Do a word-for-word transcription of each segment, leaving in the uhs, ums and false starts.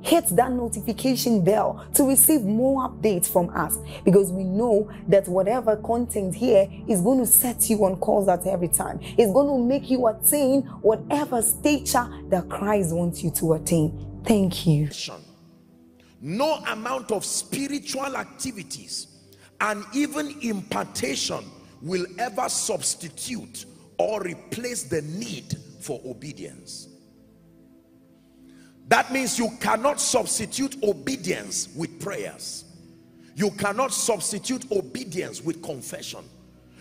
Hit that notification bell to receive more updates from us, because we know that whatever content here is going to set you on course at every time. It's going to make you attain whatever stature that Christ wants you to attain. Thank you. No amount of spiritual activities and even impartation will ever substitute or replace the need for obedience. That means you cannot substitute obedience with prayers. You cannot substitute obedience with confession.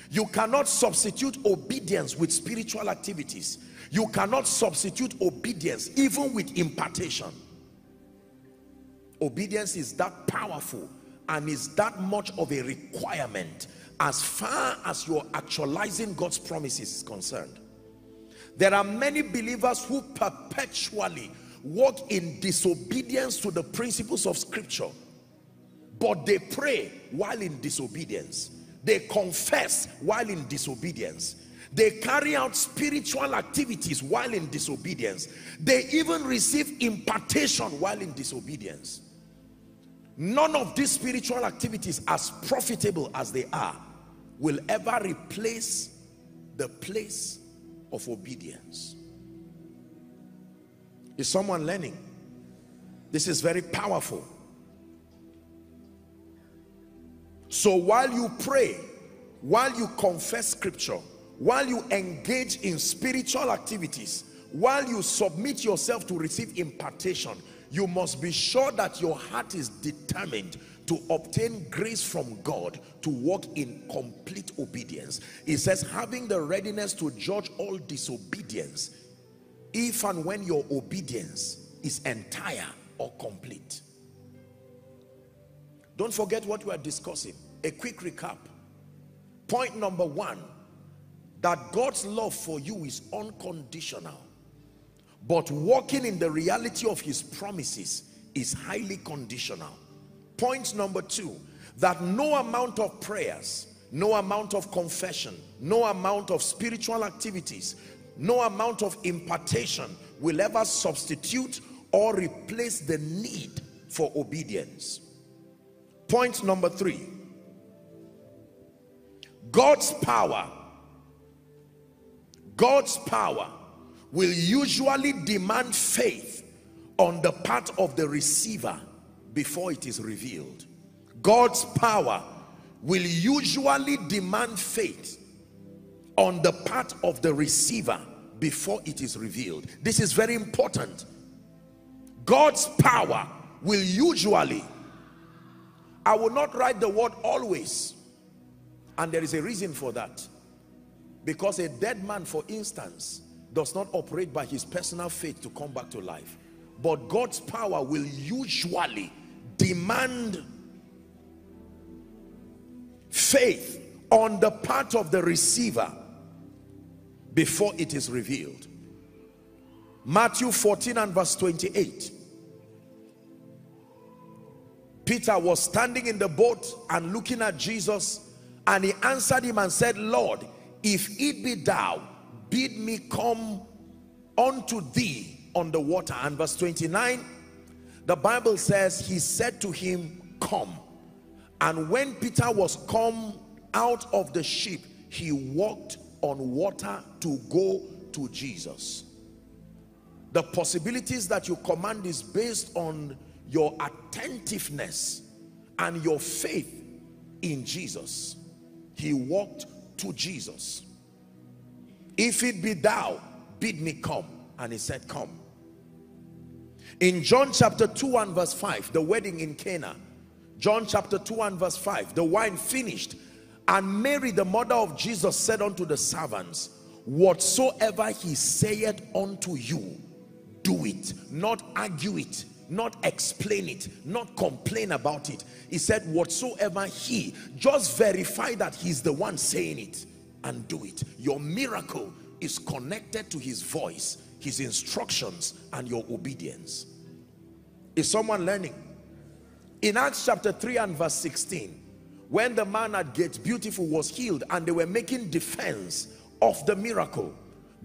You cannot substitute obedience with spiritual activities. You cannot substitute obedience even with impartation. Obedience is that powerful and is that much of a requirement as far as you're actualizing God's promises is concerned. There are many believers who perpetually walk in disobedience to the principles of scripture, but they pray while in disobedience, they confess while in disobedience, they carry out spiritual activities while in disobedience, they even receive impartation while in disobedience. None of these spiritual activities, as profitable as they are, will ever replace the place of obedience. Is someone learning? This is very powerful. So while you pray, while you confess scripture, while you engage in spiritual activities, while you submit yourself to receive impartation, you must be sure that your heart is determined to obtain grace from God to walk in complete obedience. It says, having the readiness to judge all disobedience, if and when your obedience is entire or complete. Don't forget what we are discussing. A quick recap. Point number one, that God's love for you is unconditional, but walking in the reality of his promises is highly conditional. Point number two, that no amount of prayers, no amount of confession, no amount of spiritual activities, no amount of impartation will ever substitute or replace the need for obedience. Point number three, God's power, God's power will usually demand faith on the part of the receiver before it is revealed. God's power will usually demand faith on the part of the receiver before it is revealed. This is very important. God's power will usually, I will not write the word always, and there is a reason for that, because a dead man, for instance, does not operate by his personal faith to come back to life. But God's power will usually demand faith on the part of the receiver before it is revealed. Matthew fourteen and verse twenty-eight. Peter was standing in the boat and looking at Jesus, and he answered him and said, Lord, if it be thou, bid me come unto thee on the water. And verse twenty-nine, the Bible says, he said to him, come. And when Peter was come out of the ship, he walked on water to go to Jesus. The possibilities that you command is based on your attentiveness and your faith in Jesus. He walked to Jesus. If it be thou, bid me come. And he said, come. In John chapter two and verse five, the wedding in Cana. John chapter two and verse five, the wine finished. And Mary, the mother of Jesus, said unto the servants, whatsoever he saith unto you, do it. Not argue it, not explain it, not complain about it. He said, whatsoever he, just verify that he's the one saying it and do it. Your miracle is connected to his voice, his instructions, and your obedience. Is someone learning? In Acts chapter three and verse sixteen, when the man at Gates Beautiful was healed and they were making defense of the miracle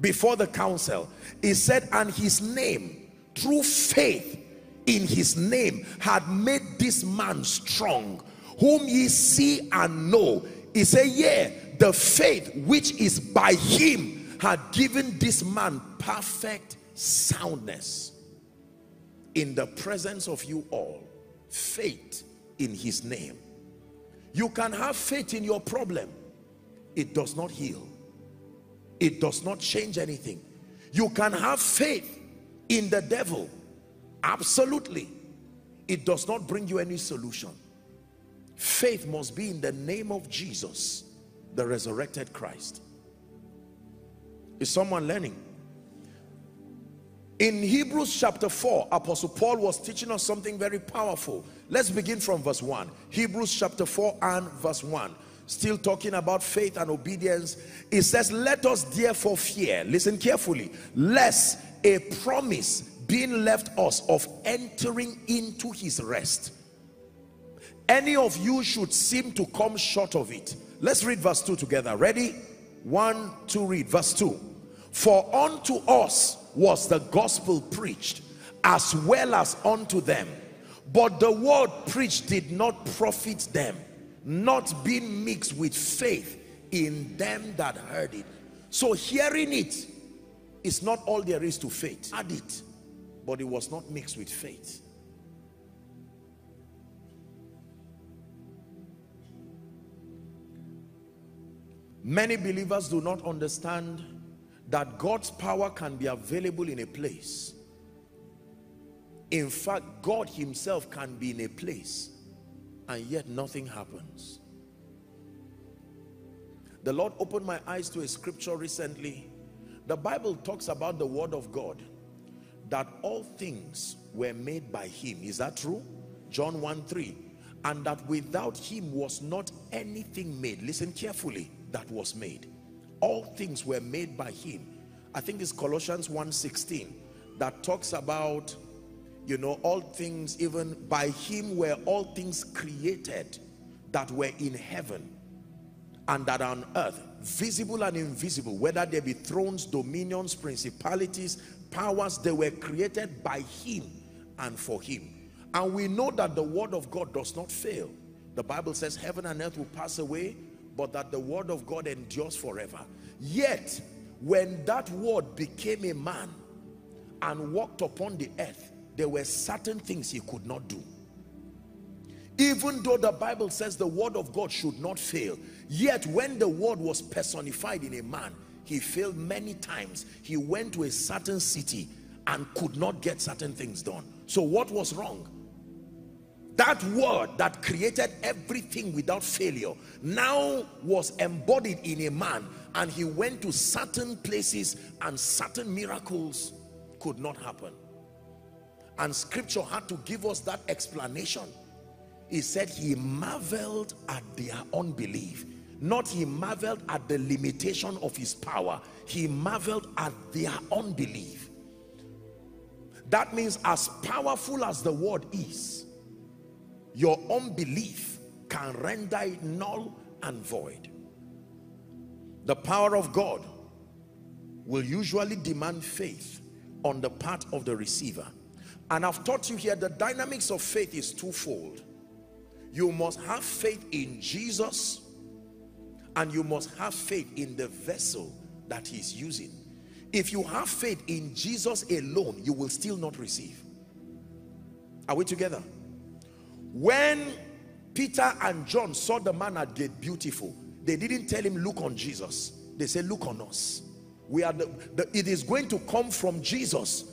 before the council, he said, and his name, through faith in his name, had made this man strong, whom ye see and know. He said, yeah, the faith which is by him had given this man perfect soundness in the presence of you all. Faith in his name. You can have faith in your problem. It does not heal. It does not change anything. You can have faith in the devil. Absolutely. It does not bring you any solution. Faith must be in the name of Jesus, the resurrected Christ. Is someone learning? In Hebrews chapter four, Apostle Paul was teaching us something very powerful. Let's begin from verse one. Hebrews chapter four and verse one. Still talking about faith and obedience. It says, let us therefore fear, listen carefully, lest a promise being left us of entering into his rest, any of you should seem to come short of it. Let's read verse two together. Ready? One, two, read. Verse two. For unto us was the gospel preached, as well as unto them, but the word preached did not profit them, not being mixed with faith in them that heard it. So hearing it is not all there is to faith. Add it, but it was not mixed with faith. Many believers do not understand that God's power can be available in a place. In fact, God himself can be in a place, and yet nothing happens. The Lord opened my eyes to a scripture recently. The Bible talks about the word of God, that all things were made by him. Is that true? John one three. And that without him was not anything made. Listen carefully. That was made. All things were made by him. I think it's Colossians one sixteen that talks about, you know, all things, even by him were all things created that were in heaven and that on earth, visible and invisible, whether they be thrones, dominions, principalities, powers, they were created by him and for him. And we know that the word of God does not fail. The Bible says heaven and earth will pass away, but that the word of God endures forever. Yet, when that word became a man and walked upon the earth, there were certain things he could not do. Even though the Bible says the word of God should not fail, yet when the word was personified in a man, he failed many times. He went to a certain city and could not get certain things done. So what was wrong? That word that created everything without failure now was embodied in a man, and he went to certain places and certain miracles could not happen. And scripture had to give us that explanation. He said he marveled at their unbelief. Not he marveled at the limitation of his power. He marveled at their unbelief. That means as powerful as the word is, your unbelief can render it null and void. The power of God will usually demand faith on the part of the receiver. And I've taught you here the dynamics of faith is twofold. You must have faith in Jesus, and you must have faith in the vessel that he's using. If you have faith in Jesus alone, you will still not receive. Are we together? When Peter and John saw the man at Gate Beautiful. They didn't tell him, look on Jesus. They said, look on us. We are the, the, it is going to come from Jesus.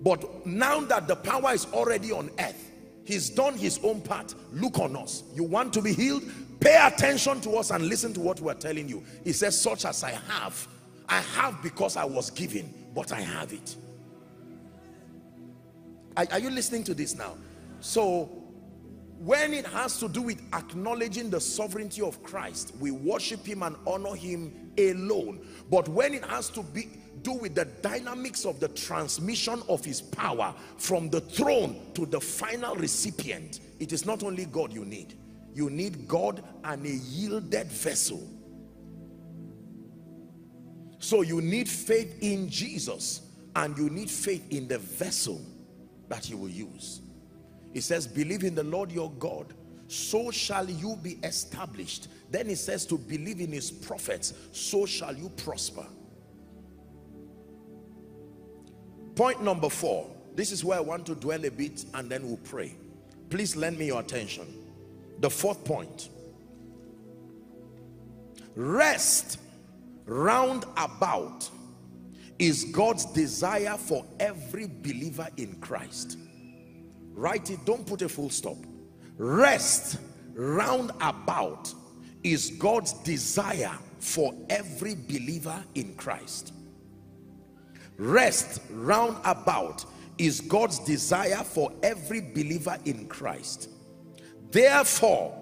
But now that the power is already on earth, he's done his own part. Look on us. You want to be healed? Pay attention to us and listen to what we're telling you. He says, such as I have. I have because I was given, but I have it. Are, are you listening to this now? So, when it has to do with acknowledging the sovereignty of Christ, we worship him and honor him alone. But when it has to be do with the dynamics of the transmission of his power from the throne to the final recipient, it is not only God you need. You need God and a yielded vessel. So you need faith in Jesus, and you need faith in the vessel that he will use. It says, believe in the Lord your God, so shall you be established. Then it says to believe in his prophets, so shall you prosper. Point number four. This is where I want to dwell a bit and then we'll pray. Please lend me your attention. The fourth point. Rest round about is God's desire for every believer in Christ. Write it, don't put a full stop. Rest round about is God's desire for every believer in Christ. Rest round about is God's desire for every believer in Christ. Therefore,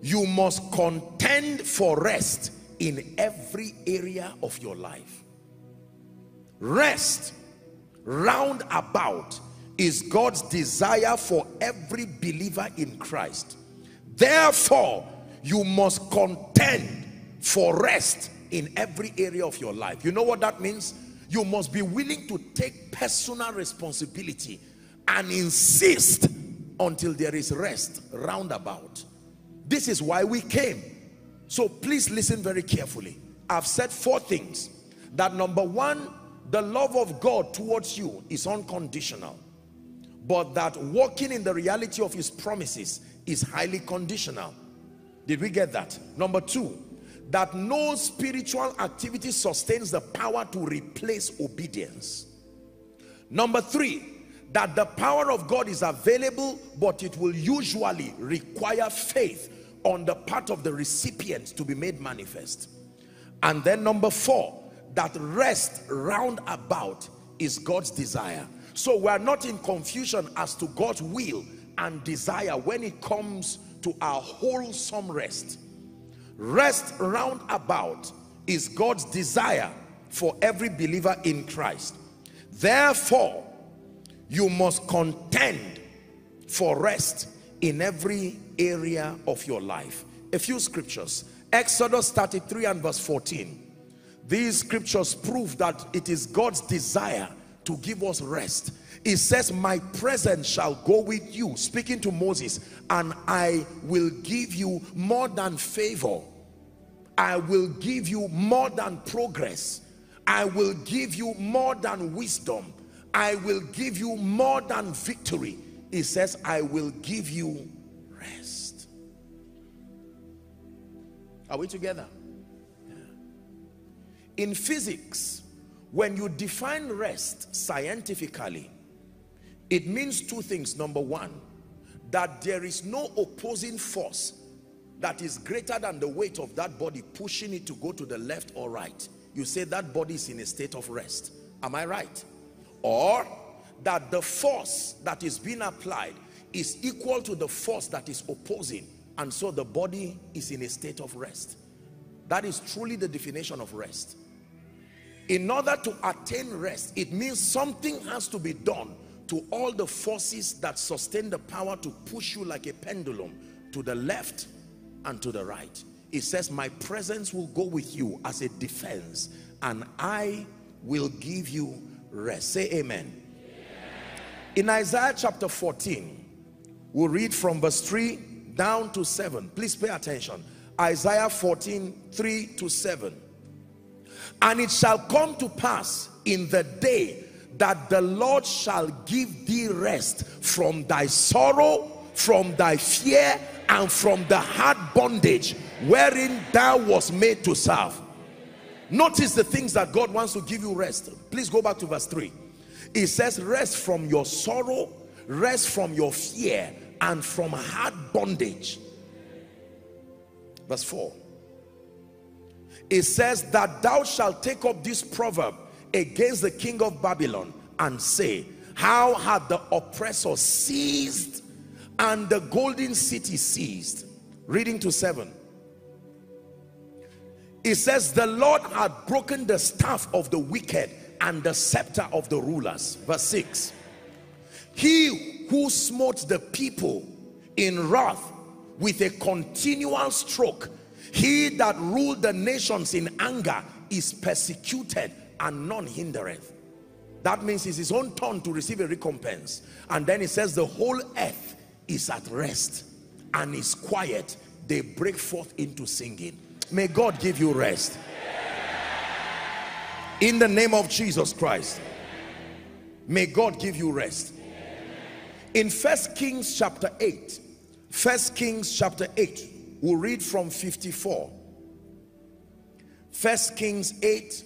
you must contend for rest in every area of your life. Rest round about is God's desire for every believer in Christ. Therefore, you must contend for rest in every area of your life. You know what that means? You must be willing to take personal responsibility and insist until there is rest roundabout. This is why we came. So please listen very carefully. I've said four things. That number one, the love of God towards you is unconditional. But that walking in the reality of his promises is highly conditional. Did we get that? Number two, that no spiritual activity sustains the power to replace obedience. Number three, that the power of God is available, but it will usually require faith on the part of the recipient to be made manifest. And then number four, that rest round about is God's desire. So we are not in confusion as to God's will and desire when it comes to our wholesome rest. Rest round about is God's desire for every believer in Christ. Therefore, you must contend for rest in every area of your life. A few scriptures. Exodus thirty-three and verse fourteen. These scriptures prove that it is God's desire to give us rest. It says, my presence shall go with you, speaking to Moses, and I will give you more than favor. I will give you more than progress. I will give you more than wisdom. I will give you more than victory. It says, I will give you rest. Are we together? Yeah. In physics, when you define rest scientifically, it means two things. Number one, that there is no opposing force that is greater than the weight of that body pushing it to go to the left or right. You say that body is in a state of rest. Am I right? Or that the force that is being applied is equal to the force that is opposing, and so the body is in a state of rest. That is truly the definition of rest. In order to attain rest, it means something has to be done to all the forces that sustain the power to push you like a pendulum to the left and to the right. It says, my presence will go with you as a defense, and I will give you rest. Say amen. Yeah. In Isaiah chapter fourteen, we'll read from verse three down to seven. Please pay attention. Isaiah fourteen, three to seven. And it shall come to pass in the day that the Lord shall give thee rest from thy sorrow, from thy fear, and from the hard bondage wherein thou was made to serve. Notice the things that God wants to give you rest. Please go back to verse three. It says, rest from your sorrow, rest from your fear, and from hard bondage. Verse four. It says that thou shalt take up this proverb against the king of Babylon and say, how had the oppressor seized and the golden city seized. Reading to seven. It says the Lord had broken the staff of the wicked and the scepter of the rulers. Verse six. He who smote the people in wrath with a continual stroke, he that ruled the nations in anger is persecuted and none hindereth. That means it's his own turn to receive a recompense. And then it says the whole earth is at rest and is quiet. They break forth into singing. May God give you rest. In the name of Jesus Christ. May God give you rest. In First Kings chapter eight, First Kings chapter eight, we'll read from fifty-four. First Kings eight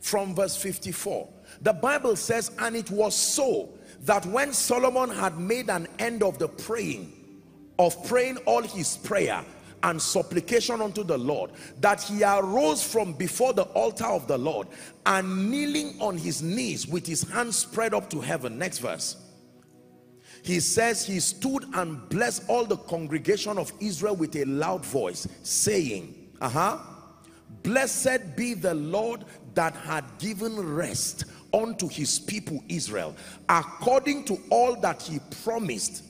from verse fifty-four. The Bible says, and it was so that when Solomon had made an end of the praying, of praying all his prayer and supplication unto the Lord, that he arose from before the altar of the Lord, and kneeling on his knees with his hands spread up to heaven. Next verse. He says, he stood and blessed all the congregation of Israel with a loud voice, saying, uh-huh, blessed be the Lord that had given rest unto his people Israel, according to all that he promised.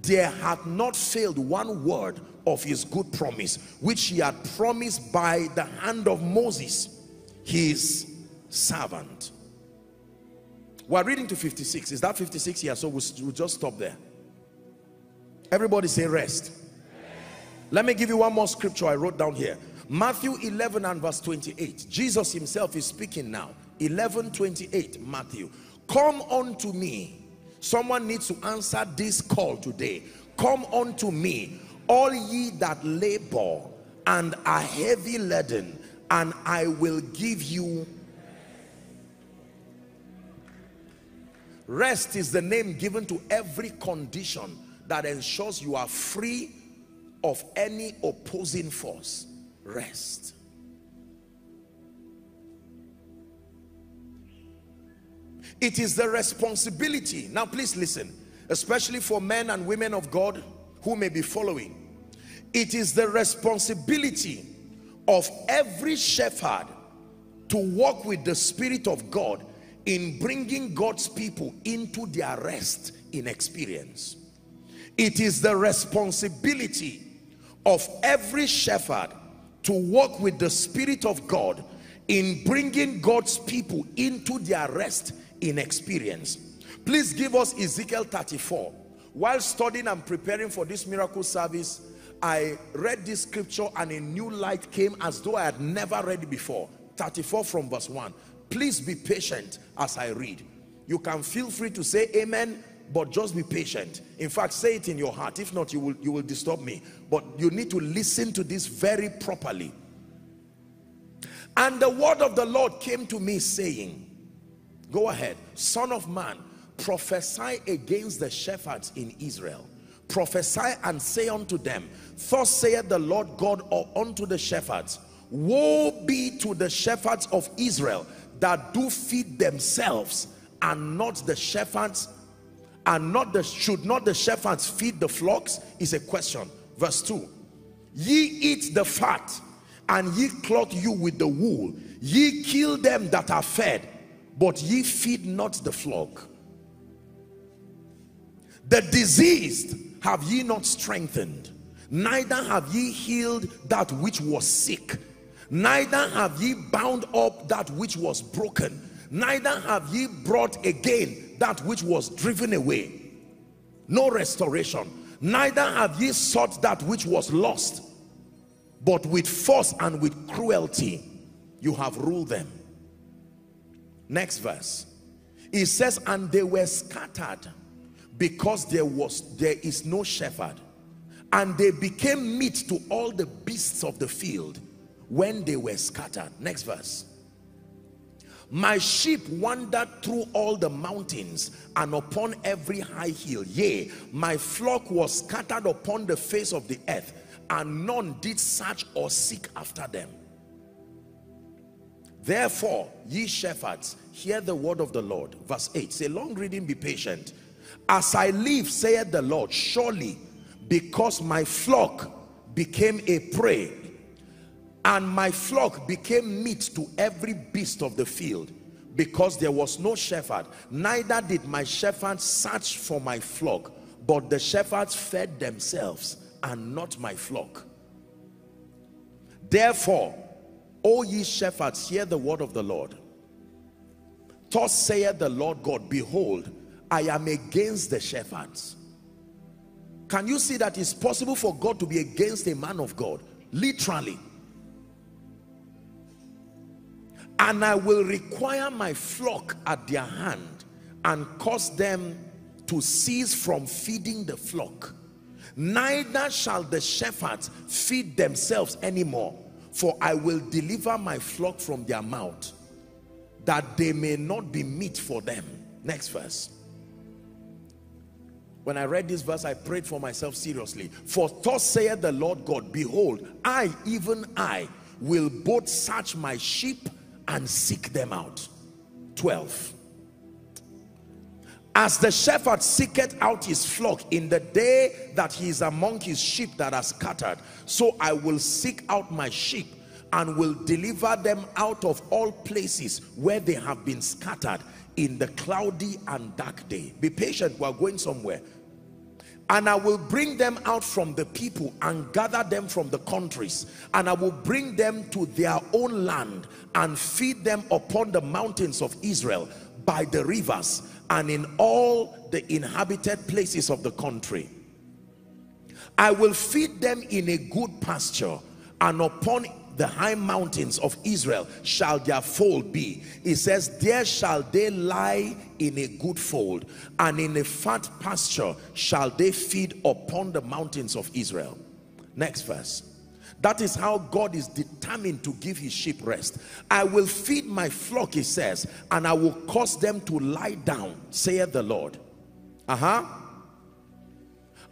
There hath not failed one word of his good promise, which he had promised by the hand of Moses, his servant. We're reading to fifty-six. Is that fifty-six here? So we'll, we'll just stop there. Everybody say rest. Rest. Let me give you one more scripture I wrote down here. Matthew eleven and verse twenty-eight. Jesus himself is speaking now. eleven twenty-eight, Matthew. Come unto me. Someone needs to answer this call today. Come unto me, all ye that labor and are heavy laden, and I will give you. Rest is the name given to every condition that ensures you are free of any opposing force. Rest. It is the responsibility. Now please listen, especially for men and women of God who may be following. It is the responsibility of every shepherd to walk with the Spirit of God in bringing God's people into their rest in experience. It is the responsibility of every shepherd to walk with the Spirit of God in bringing God's people into their rest in experience. Please give us Ezekiel thirty-four. While studying and preparing for this miracle service, I read this scripture and a new light came as though I had never read it before. thirty-four from verse one. Please be patient as I read. You can feel free to say amen, but just be patient. In fact, say it in your heart. If not, you will, you will disturb me. But you need to listen to this very properly. And the word of the Lord came to me, saying, go ahead, son of man, prophesy against the shepherds in Israel. Prophesy and say unto them, thus saith the Lord God unto the shepherds, woe be to the shepherds of Israel that do feed themselves, and not the shepherds, and not the should not the shepherds feed the flocks? Is a question. Verse two. Ye eat the fat, and ye clothe you with the wool. Ye kill them that are fed, but ye feed not the flock. The diseased have ye not strengthened, neither have ye healed that which was sick, neither have ye bound up that which was broken, neither have ye brought again that which was driven away. No restoration. Neither have ye sought that which was lost, but with force and with cruelty you have ruled them. Next verse. It says, and they were scattered because there was there is no shepherd, and they became meat to all the beasts of the field when they were scattered. Next verse. My sheep wandered through all the mountains and upon every high hill. Yea, my flock was scattered upon the face of the earth, and none did search or seek after them. Therefore, ye shepherds, hear the word of the Lord. Verse eight, say, long reading, be patient. As I live, saith the Lord, surely because my flock became a prey, and my flock became meat to every beast of the field, because there was no shepherd, neither did my shepherds search for my flock, but the shepherds fed themselves and not my flock. Therefore, O ye shepherds, hear the word of the Lord. Thus saith the Lord God, behold, I am against the shepherds. Can you see that it's possible for God to be against a man of God? Literally. And I will require my flock at their hand and cause them to cease from feeding the flock. Neither shall the shepherds feed themselves anymore, for I will deliver my flock from their mouth, that they may not be meat for them. Next verse. When I read this verse, I prayed for myself seriously. For thus saith the Lord God, behold, I, even I, will both search my sheep and seek them out. twelve. As the shepherd seeketh out his flock in the day that he is among his sheep that are scattered, so I will seek out my sheep and will deliver them out of all places where they have been scattered in the cloudy and dark day. Be patient, we are going somewhere. And I will bring them out from the people and gather them from the countries, and I will bring them to their own land and feed them upon the mountains of Israel, by the rivers, and in all the inhabited places of the country. I will feed them in a good pasture, and upon the high mountains of Israel shall their fold be. It says, there shall they lie in a good fold, and in a fat pasture shall they feed upon the mountains of Israel. Next verse. That is how God is determined to give his sheep rest. I will feed my flock, he says, and I will cause them to lie down, saith the Lord. Uh-huh.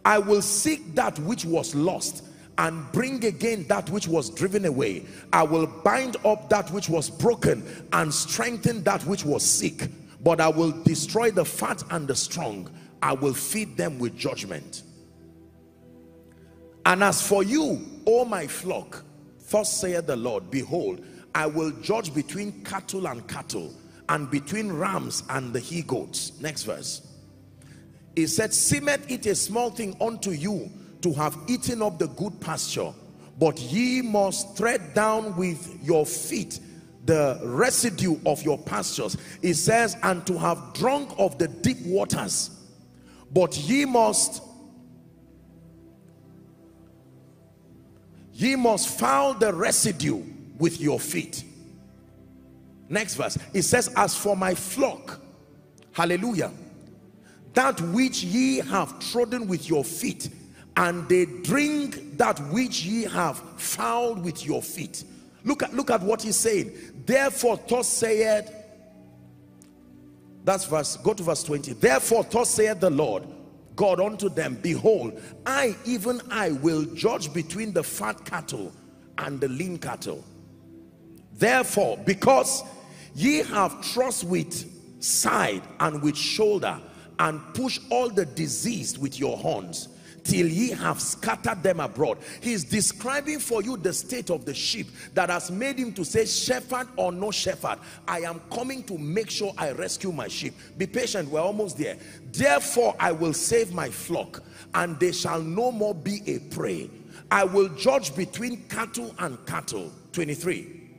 I will seek that which was lost, and bring again that which was driven away. I will bind up that which was broken, and strengthen that which was sick. But I will destroy the fat and the strong. I will feed them with judgment. And as for you, O my flock, thus saith the Lord, behold, I will judge between cattle and cattle, and between rams and the he-goats. Next verse. It said, seemeth it a small thing unto you to have eaten up the good pasture, but ye must tread down with your feet the residue of your pastures. It says, and to have drunk of the deep waters, but ye must Ye must foul the residue with your feet. Next verse. It says, as for my flock, hallelujah, that which ye have trodden with your feet, and they drink that which ye have fouled with your feet. Look at, look at what he's saying. Therefore, thus saith, that's verse, go to verse twenty. Therefore, thus saith the Lord God unto them, behold, I, even I, will judge between the fat cattle and the lean cattle. Therefore, because ye have thrust with side and with shoulder, and push all the diseased with your horns, till ye have scattered them abroad. He's describing for you the state of the sheep that has made him to say, shepherd or no shepherd, I am coming to make sure I rescue my sheep. Be patient, we're almost there. Therefore, I will save my flock, and they shall no more be a prey. I will judge between cattle and cattle. twenty-three.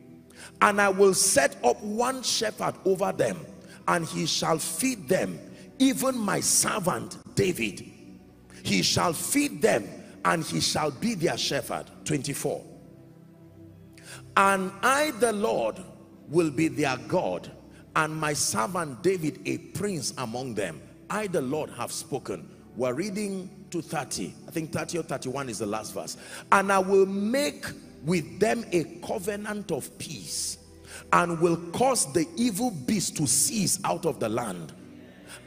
And I will set up one shepherd over them, and he shall feed them, even my servant David. He shall feed them, and he shall be their shepherd. twenty-four. And I, the Lord, will be their God, and my servant David a prince among them. I, the Lord, have spoken. We're reading to thirty. I think thirty or thirty-one is the last verse. And I will make with them a covenant of peace, and will cause the evil beast to cease out of the land.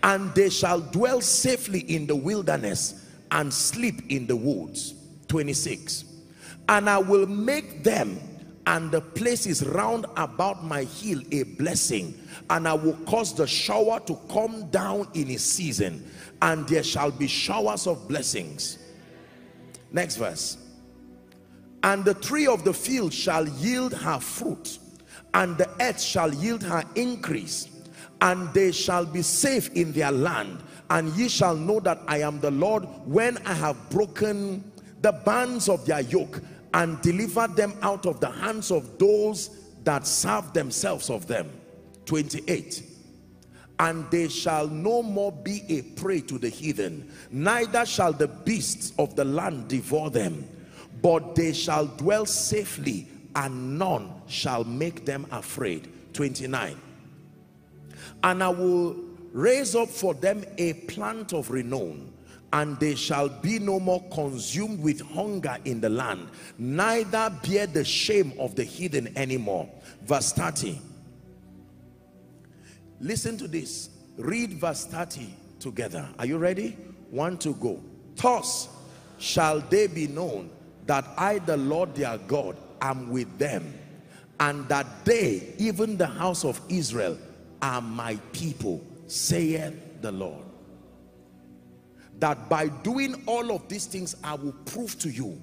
And they shall dwell safely in the wilderness and sleep in the woods. twenty-six. And I will make them and the places round about my hill a blessing, and I will cause the shower to come down in its season, and there shall be showers of blessings. Next verse. And the tree of the field shall yield her fruit, and the earth shall yield her increase, and they shall be safe in their land. And ye shall know that I am the Lord, when I have broken the bands of their yoke and delivered them out of the hands of those that serve themselves of them. twenty-eight. And they shall no more be a prey to the heathen, neither shall the beasts of the land devour them, but they shall dwell safely, and none shall make them afraid. twenty-nine. And I will raise up for them a plant of renown, and they shall be no more consumed with hunger in the land, neither bear the shame of the heathen anymore. Verse thirty. Listen to this. Read verse thirty together. Are you ready? One to go. Thus shall they be known that I, the Lord their God, am with them, and that they, even the house of Israel, are my people, saith the Lord. That by doing all of these things, I will prove to you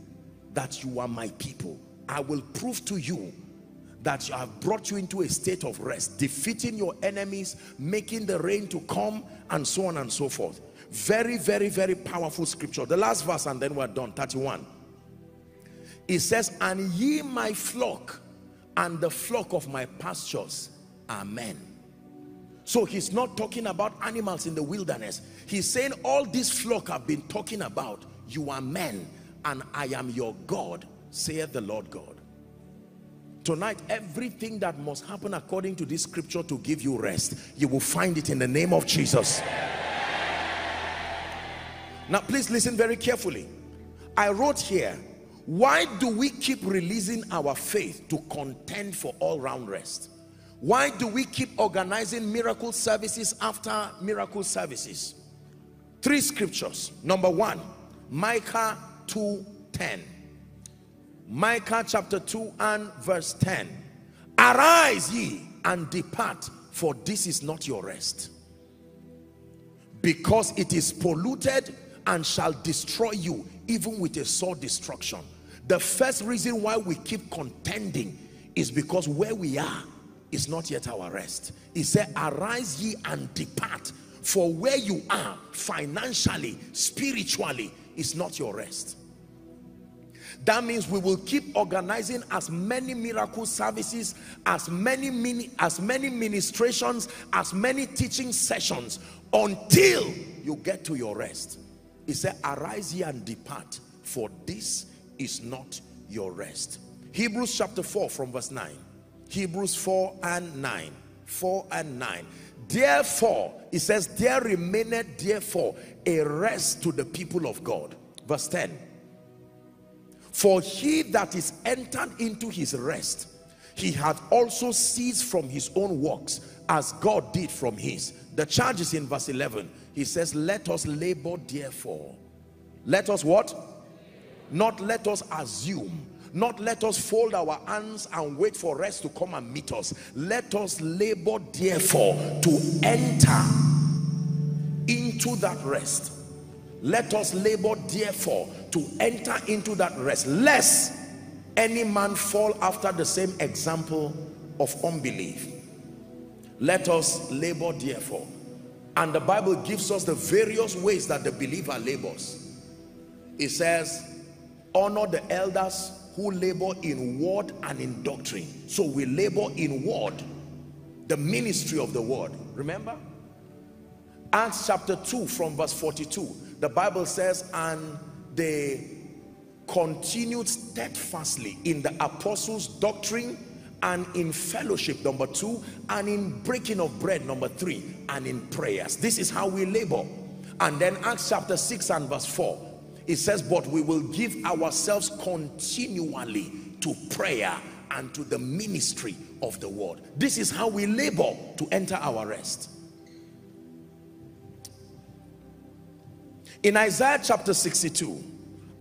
that you are my people. I will prove to you that I have brought you into a state of rest, defeating your enemies, making the rain to come, and so on and so forth. Very, very, very powerful scripture. The last verse, and then we're done. thirty-one. It says, and ye my flock, and the flock of my pastures are men. So he's not talking about animals in the wilderness. He's saying all this flock I've been talking about, you are men, and I am your God, saith the Lord God. Tonight, everything that must happen according to this scripture to give you rest, you will find it in the name of Jesus. Now please listen very carefully. I wrote here, why do we keep releasing our faith to contend for all-round rest? Why do we keep organizing miracle services after miracle services? Three scriptures. Number one, Micah two ten. Micah chapter two and verse ten. Arise ye and depart, for this is not your rest, because it is polluted and shall destroy you, even with a sore destruction. The first reason why we keep contending is because where we are is not yet our rest. He said, arise ye and depart, for where you are financially, spiritually, is not your rest. That means we will keep organizing as many miracle services, as many mini, as many ministrations, as many teaching sessions, until you get to your rest. He said, arise ye and depart, for this is not your rest. Hebrews chapter four from verse nine. Hebrews four and nine. four and nine. Therefore, it says, there remaineth therefore a rest to the people of God. Verse ten. For he that is entered into his rest, he hath also ceased from his own works, as God did from his. The charge is in verse eleven. He says, let us labor therefore. Let us what? Not let us assume. Not let us fold our hands and wait for rest to come and meet us. Let us labor therefore to enter into that rest. Let us labor therefore to enter into that rest, lest any man fall after the same example of unbelief. Let us labor therefore. And the Bible gives us the various ways that the believer labors. It says, honor the elders who labor in word and in doctrine. So we labor in word, the ministry of the word. Remember? Acts chapter two from verse forty-two. The Bible says, and they continued steadfastly in the apostles' doctrine, and in fellowship, number two, and in breaking of bread, number three, and in prayers. This is how we labor. And then Acts chapter six and verse four. It says, but we will give ourselves continually to prayer and to the ministry of the word. This is how we labor to enter our rest. In Isaiah chapter sixty-two,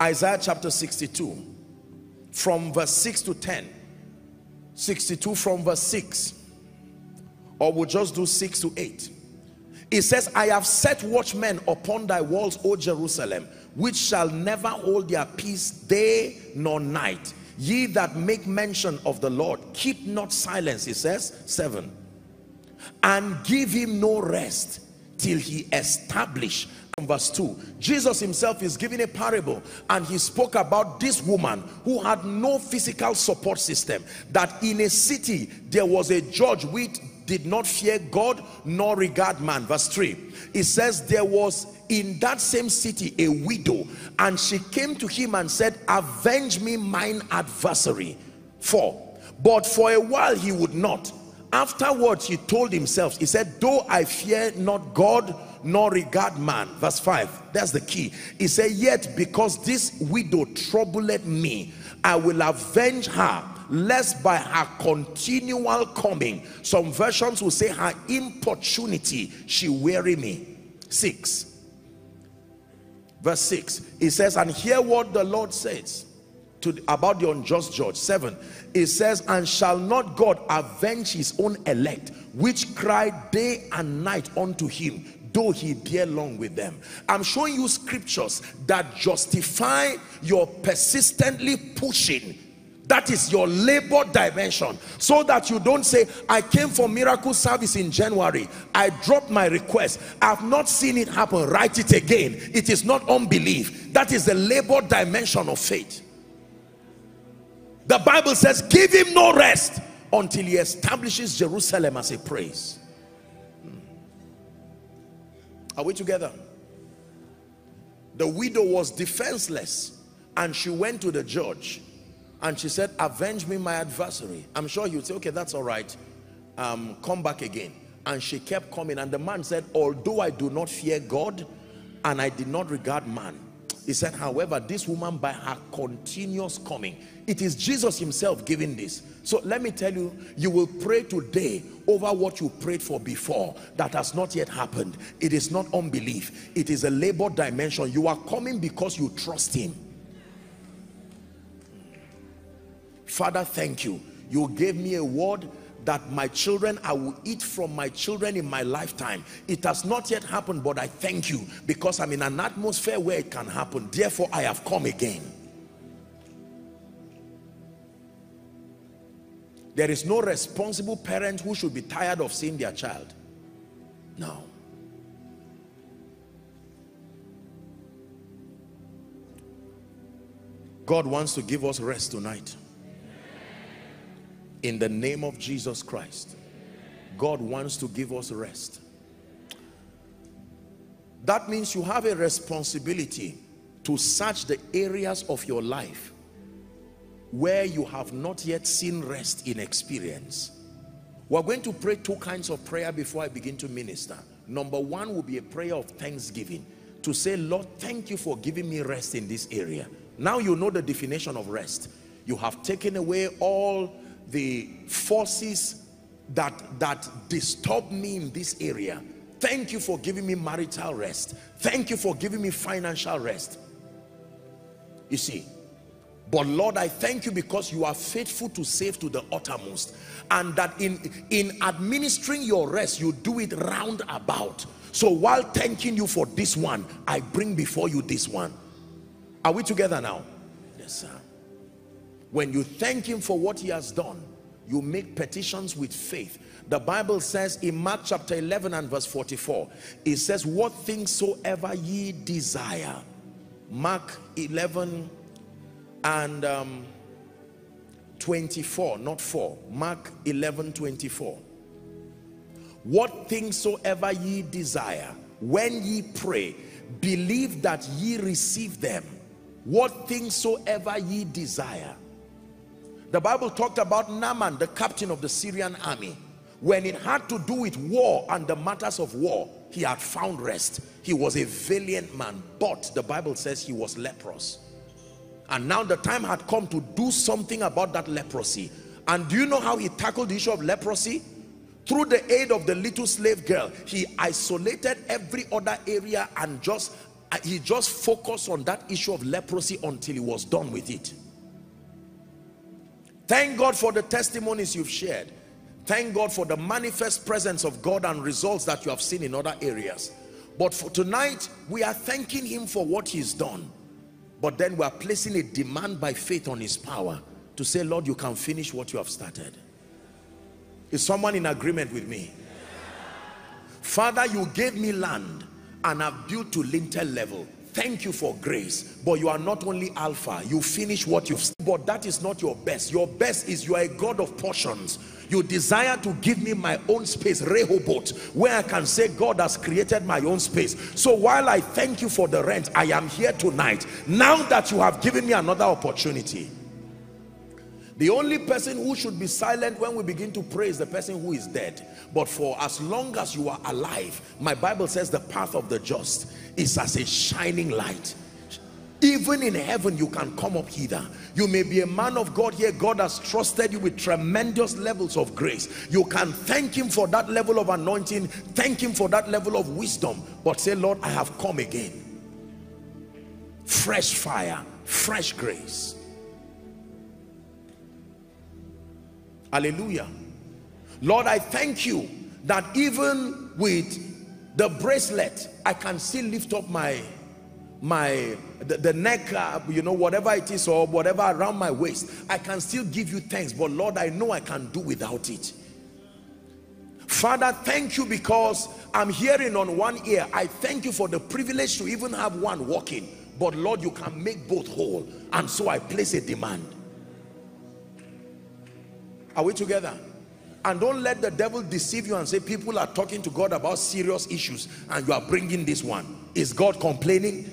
Isaiah chapter sixty-two, from verse six to ten, sixty-two from verse six, or we'll just do six to eight. It says, I have set watchmen upon thy walls, O Jerusalem, which shall never hold their peace day nor night. Ye that make mention of the Lord, keep not silence, it says, seven. And give him no rest till he establish. Verse two, Jesus himself is giving a parable, and he spoke about this woman who had no physical support system, that in a city there was a judge which did not fear God nor regard man. Verse three, it says, there was in that same city a widow, and she came to him and said, avenge me mine adversary. Four, but for a while he would not. Afterwards he told himself, he said, though I fear not God nor regard man. Verse five, that's the key. He said, yet because this widow troubled me, I will avenge her, lest by her continual coming, some versions will say her importunity, she weary me. Six, verse six, it says, and hear what the Lord says to about the unjust judge. Seven, it says, and shall not God avenge his own elect, which cry day and night unto him, though he bear long with them. I'm showing you scriptures that justify your persistently pushing. That is your labor dimension, so that you don't say, I came for miracle service in January, I dropped my request, I've not seen it happen. Write it again. It is not unbelief. That is the labor dimension of faith. The Bible says, give him no rest until he establishes Jerusalem as a praise. Are we together? The widow was defenseless, and she went to the judge and she said, avenge me my adversary. I'm sure he would say, okay, that's all right, um, come back again. And she kept coming, and the man said, although I do not fear God and I did not regard man. He said, however, this woman by her continuous coming. It is Jesus himself giving this. So let me tell you, you will pray today over what you prayed for before that has not yet happened. It is not unbelief. It is a labor dimension. You are coming because you trust him. Father, thank you. You gave me a word that my children, I will eat from my children in my lifetime. It has not yet happened, but I thank you because I'm in an atmosphere where it can happen. Therefore, I have come again. There is no responsible parent who should be tired of seeing their child. No. God wants to give us rest tonight. In the name of Jesus Christ, God wants to give us rest. That means you have a responsibility to search the areas of your life where you have not yet seen rest in experience. We're going to pray two kinds of prayer before I begin to minister. Number one will be a prayer of thanksgiving, to say, Lord, thank you for giving me rest in this area. Now you know the definition of rest. You have taken away all the forces that that disturb me in this area. Thank you for giving me marital rest. Thank you for giving me financial rest. You see, but Lord, I thank you because you are faithful to save to the uttermost, and that in in administering your rest, you do it round about. So while thanking you for this one, I bring before you this one. Are we together now? Yes, sir. When you thank him for what he has done, you make petitions with faith. The Bible says in Mark chapter eleven and verse forty-four, it says, what things soever ye desire. Mark eleven and um, twenty-four, not four. Mark eleven, twenty-four. What things soever ye desire, when ye pray, believe that ye receive them. What things soever ye desire. The Bible talked about Naaman, the captain of the Syrian army. When it had to do with war and the matters of war, he had found rest. He was a valiant man, but the Bible says he was leprous. And now the time had come to do something about that leprosy. And do you know how he tackled the issue of leprosy? Through the aid of the little slave girl, he isolated every other area and just he just focused on that issue of leprosy until he was done with it. Thank God for the testimonies you've shared. Thank God for the manifest presence of God and results that you have seen in other areas. But for tonight, we are thanking him for what he's done. But then we are placing a demand by faith on his power to say, Lord, you can finish what you have started. Is someone in agreement with me? Father, you gave me land and I've built to lintel level. Thank you for grace, but you are not only alpha, you finish what you've started. But that is not your best. Your best is you are a God of portions. You desire to give me my own space, Rehoboth, where I can say God has created my own space. So while I thank you for the rent, I am here tonight. Now that you have given me another opportunity. The only person who should be silent when we begin to pray is the person who is dead. But for as long as you are alive, my Bible says the path of the just is as a shining light. Even in heaven, you can come up hither. You may be a man of God here. God has trusted you with tremendous levels of grace. You can thank him for that level of anointing. Thank him for that level of wisdom. But say, Lord, I have come again. Fresh fire, fresh grace. Hallelujah. Lord, I thank you that even with the bracelet, I can still lift up my, my the, the neck, uh, you know, whatever it is or whatever around my waist. I can still give you thanks, but Lord, I know I can do without it. Father, thank you because I'm hearing on one ear. I thank you for the privilege to even have one walking. But Lord, you can make both whole. And so I place a demand. Are we together? And don't let the devil deceive you and say people are talking to God about serious issues and you are bringing this one. Is God complaining?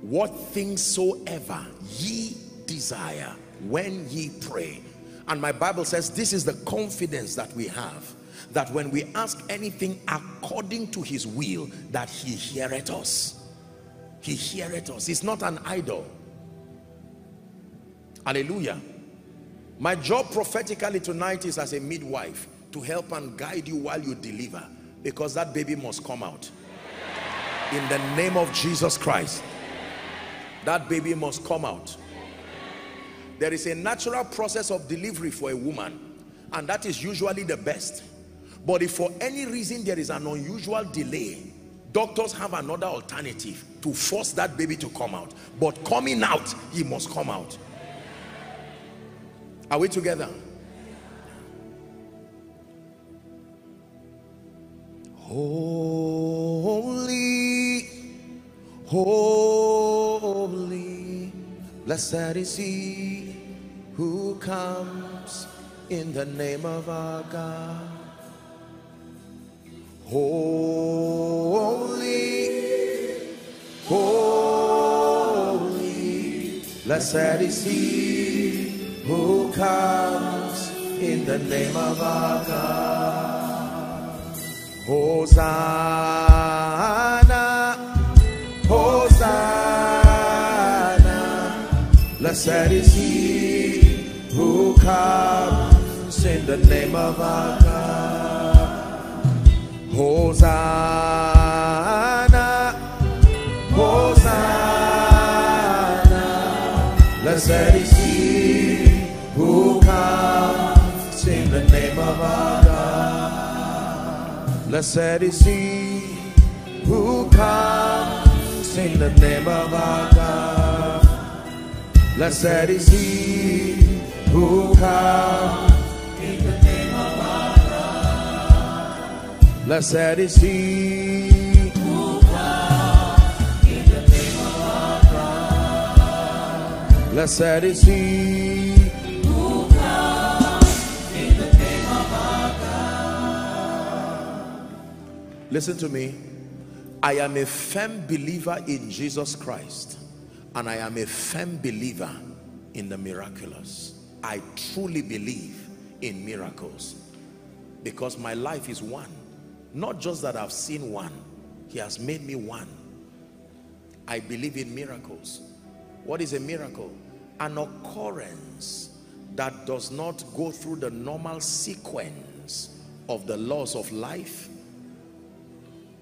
What things soever ye desire when ye pray. And my Bible says this is the confidence that we have, that when we ask anything according to his will, that he heareth us. He heareth us. It's not an idol. Hallelujah. My job prophetically tonight is as a midwife to help and guide you while you deliver, because that baby must come out. In the name of Jesus Christ, that baby must come out. There is a natural process of delivery for a woman, and that is usually the best. But if for any reason there is an unusual delay, doctors have another alternative to force that baby to come out. But coming out, he must come out. Are we together? Holy, holy, blessed is he who comes in the name of our God. Holy, holy, blessed is he who comes in the name of our God. Hosanna, Hosanna, blessed is he who comes in the name of our God. Hosanna, Hosanna, blessed is blessed is he who comes in the name of our God. Blessed is he who comes in the name of our God. Blessed is he who comes in the name of our God. Blessed is he. Listen to me. I am a firm believer in Jesus Christ, and I am a firm believer in the miraculous. I truly believe in miracles because my life is one. Not just that I've seen one, he has made me one. I believe in miracles. What is a miracle? An occurrence that does not go through the normal sequence of the laws of life.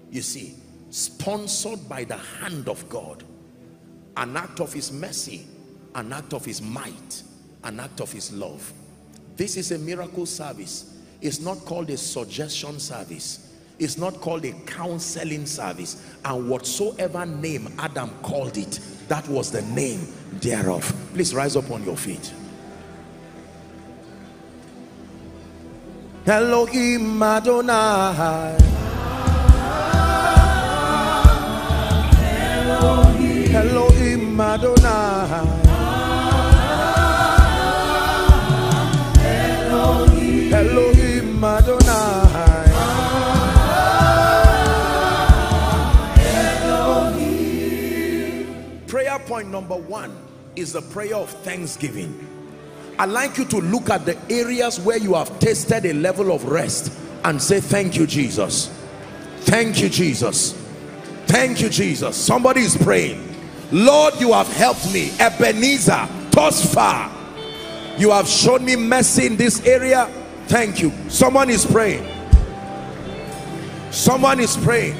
You see, sponsored by the hand of God, an act of his mercy, an act of his might, an act of his love. This is a miracle service. It's not called a suggestion service. It's not called a counseling service. And whatsoever name Adam called it, that was the name thereof. Please rise up on your feet. Elohim Adonai. Elohim, Elohim Adonai. Elohim, Elohim Adonai. Elohim. Prayer point number one is the prayer of thanksgiving. I'd like you to look at the areas where you have tasted a level of rest and say, thank you, Jesus. Thank you, Jesus. Thank you, Jesus. Somebody is praying. Lord, you have helped me. Ebenezer, thus far. You have shown me mercy in this area. Thank you. Someone is praying. Someone is praying.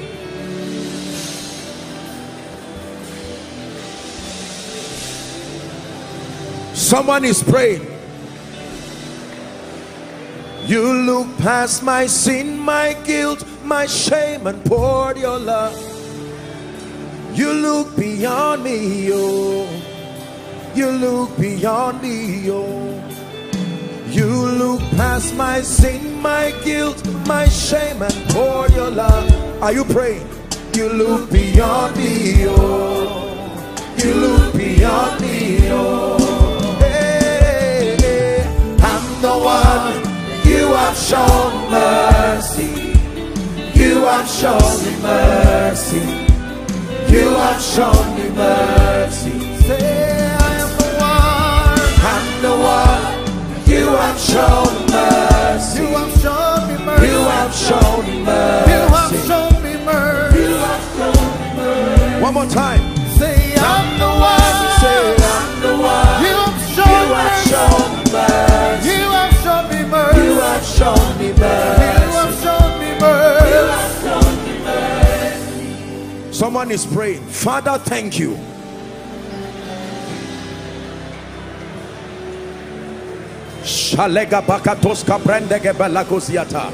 Someone is praying. You look past my sin, my guilt, my shame, and poured your love. You look beyond me, oh. You look beyond me, oh. You look past my sin, my guilt, my shame, and poured your love. Are you praying? You look beyond me, oh. You look beyond me, oh. The one you have shown mercy, you have shown me mercy, you have shown me mercy. Say, I am the one, I'm the one you have shown mercy, you have shown me mercy, you have shown me mercy, you have shown me mercy, you have shown me mercy. One more time. Say, I'm the one, say, I'm the one you have shown mercy, you have shown me mercy, you have shown me mercy. Someone is praying. Father, thank you. Shalega bakatoska brandege belagosiata.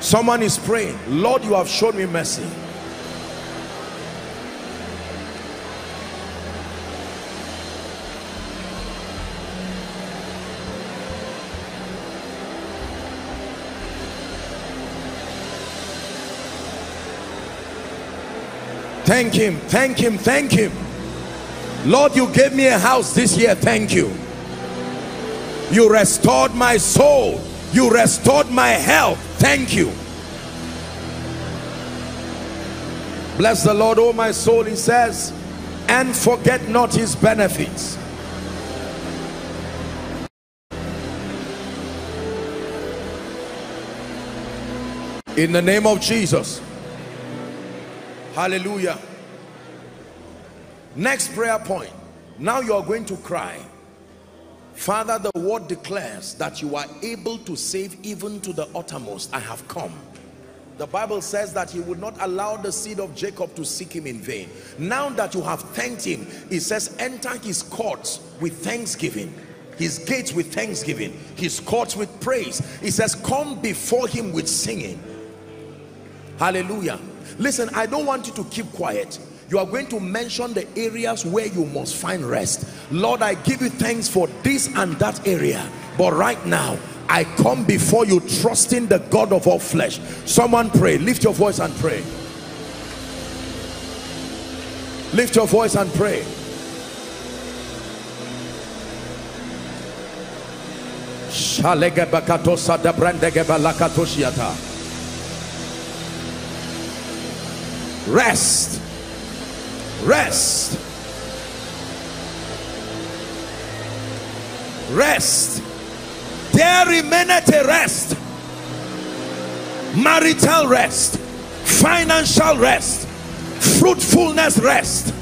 Someone is praying, Lord, you have shown me mercy. Thank him, thank him, thank him. Lord, you gave me a house this year, thank you. You restored my soul. You restored my health. Thank you. Bless the Lord, oh my soul, he says, and forget not his benefits. In the name of Jesus. Hallelujah. Next prayer point. Now you are going to cry. Father, the word declares that you are able to save even to the uttermost. I have come. The Bible says that he would not allow the seed of Jacob to seek him in vain. Now that you have thanked him, he says, enter his courts with thanksgiving, his gates with thanksgiving, his courts with praise. He says, come before him with singing. Hallelujah. Listen, I don't want you to keep quiet. You are going to mention the areas where you must find rest. Lord, I give you thanks for this and that area. But right now, I come before you trusting the God of all flesh. Someone pray. Lift your voice and pray. Lift your voice and pray. Rest. Rest. rest. There remaineth a rest. Marital rest, financial rest, fruitfulness rest,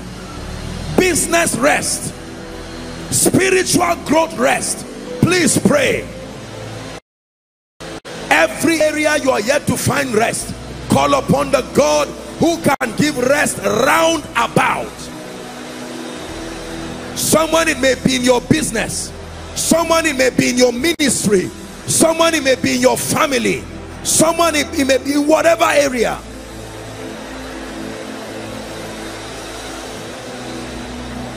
business rest, spiritual growth rest. Please pray. Every area you are yet to find rest, call upon the God who can give rest round about. Someone, it may be in your business. Someone, it may be in your ministry. Someone, it may be in your family. Someone, it, it may be in whatever area.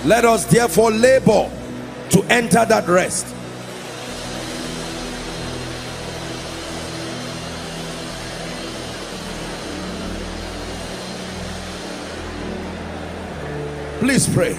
Let us therefore labor to enter that rest. Please pray.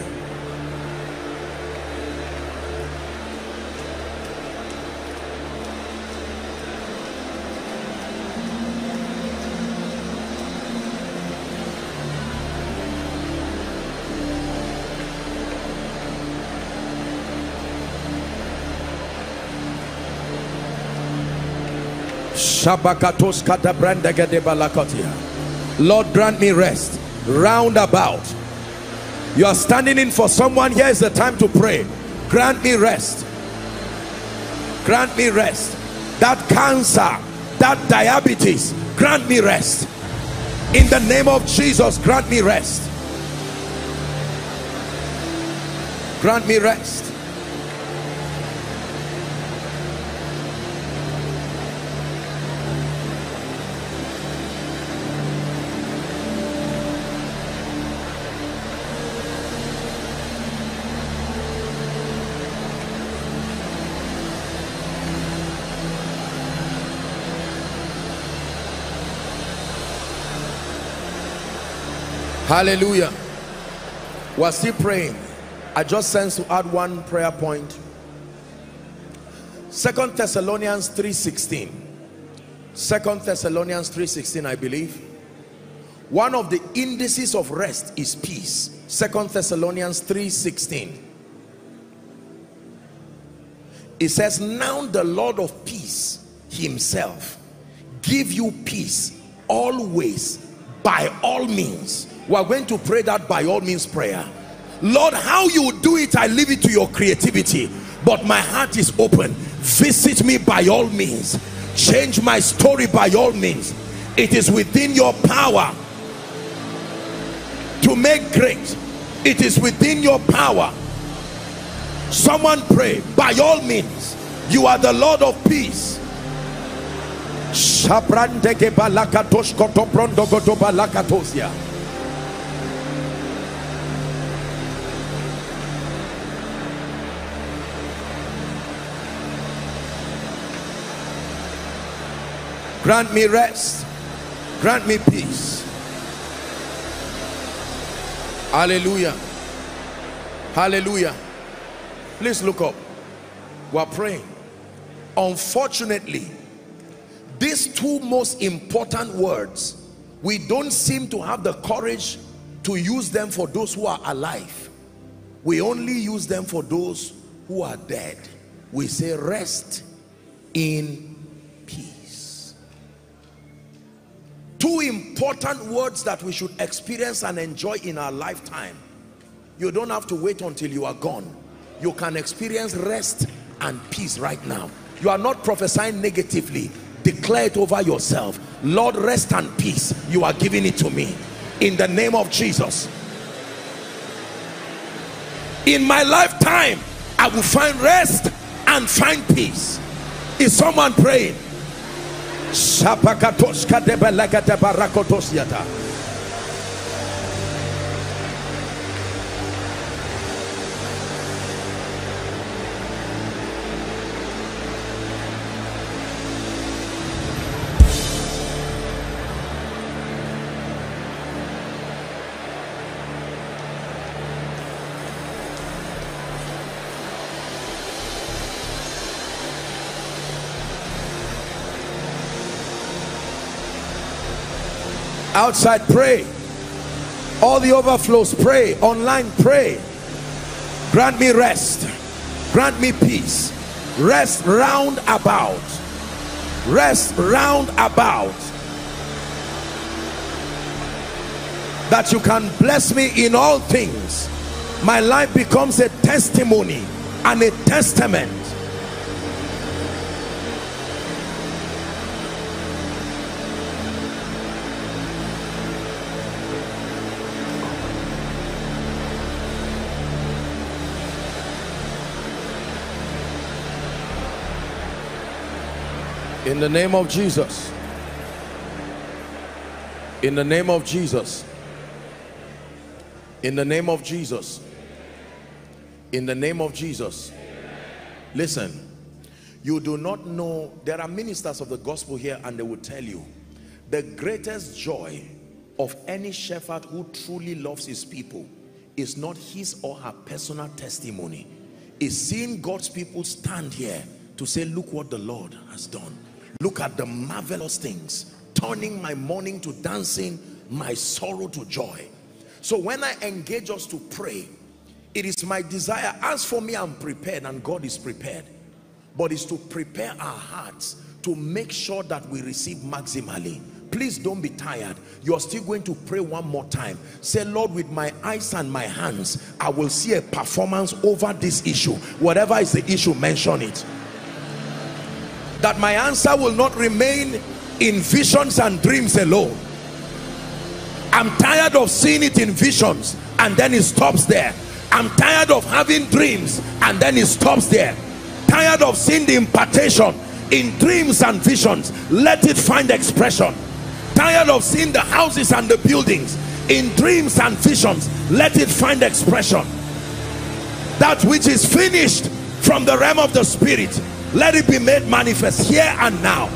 Lord, grant me rest round about. You are standing in for someone. Here is the time to pray. Grant me rest. Grant me rest. That cancer, that diabetes, grant me rest. In the name of Jesus, grant me rest. Grant me rest. Hallelujah. We're still praying. I just sense to add one prayer point. Second Thessalonians three sixteen. Second Thessalonians three sixteen, I believe. One of the indices of rest is peace. Second Thessalonians three sixteen. It says, now the Lord of peace himself give you peace always by all means. We are going to pray that by all means prayer. Lord, how you do it, I leave it to your creativity. But my heart is open. Visit me by all means. Change my story by all means. It is within your power to make great. It is within your power. Someone pray, by all means. You are the Lord of peace. Grant me rest. Grant me peace. Hallelujah. Hallelujah. Please look up. We are praying. Unfortunately, these two most important words, we don't seem to have the courage to use them for those who are alive. We only use them for those who are dead. We say rest in peace. Two important words that we should experience and enjoy in our lifetime. You don't have to wait until you are gone. You can experience rest and peace right now. You are not prophesying negatively. Declare it over yourself. Lord, rest and peace. You are giving it to me. In the name of Jesus. In my lifetime, I will find rest and find peace. Is someone praying? Outside pray, all the overflows pray, online pray. Grant me rest, grant me peace, Rest round about. Rest round about. That you can bless me in all things. My life becomes a testimony and a testament. In the name of Jesus. In the name of Jesus. In the name of Jesus. In the name of Jesus. Listen, you do not know, there are ministers of the gospel here and they will tell you, the greatest joy of any shepherd who truly loves his people is not his or her personal testimony. It's seeing God's people stand here to say, look what the Lord has done. Look at the marvelous things, turning my mourning to dancing, my sorrow to joy. So when I engage us to pray, it is my desire, as for me, I'm prepared and God is prepared. But it's to prepare our hearts to make sure that we receive maximally. Please don't be tired. You're still going to pray one more time. Say, Lord, with my eyes and my hands, I will see a performance over this issue. Whatever is the issue, mention it. That my answer will not remain in visions and dreams alone. I'm tired of seeing it in visions and then it stops there. I'm tired of having dreams and then it stops there. Tired of seeing the impartation in dreams and visions. Let it find expression. Tired of seeing the houses and the buildings in dreams and visions. Let it find expression. That which is finished from the realm of the spirit, let it be made manifest here and now.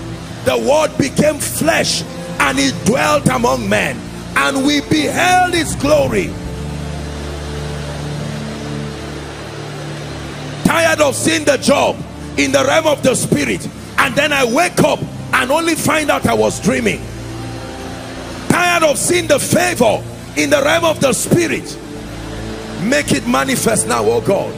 The word became flesh and it dwelt among men, and we beheld his glory. Tired of seeing the job in the realm of the spirit and then I wake up and only find out I was dreaming. Tired of seeing the favor in the realm of the spirit. Make it manifest now, oh God.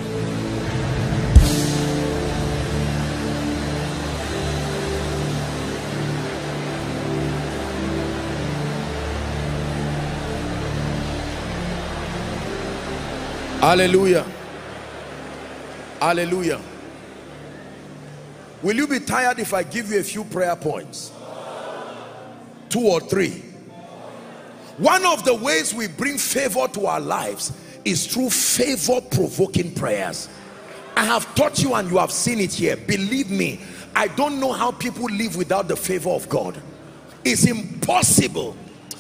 Hallelujah. Hallelujah. Will you be tired if I give you a few prayer points? Two or three. One of the ways we bring favor to our lives is through favor-provoking prayers. I have taught you and you have seen it here. Believe me, I don't know how people live without the favor of God. It's impossible.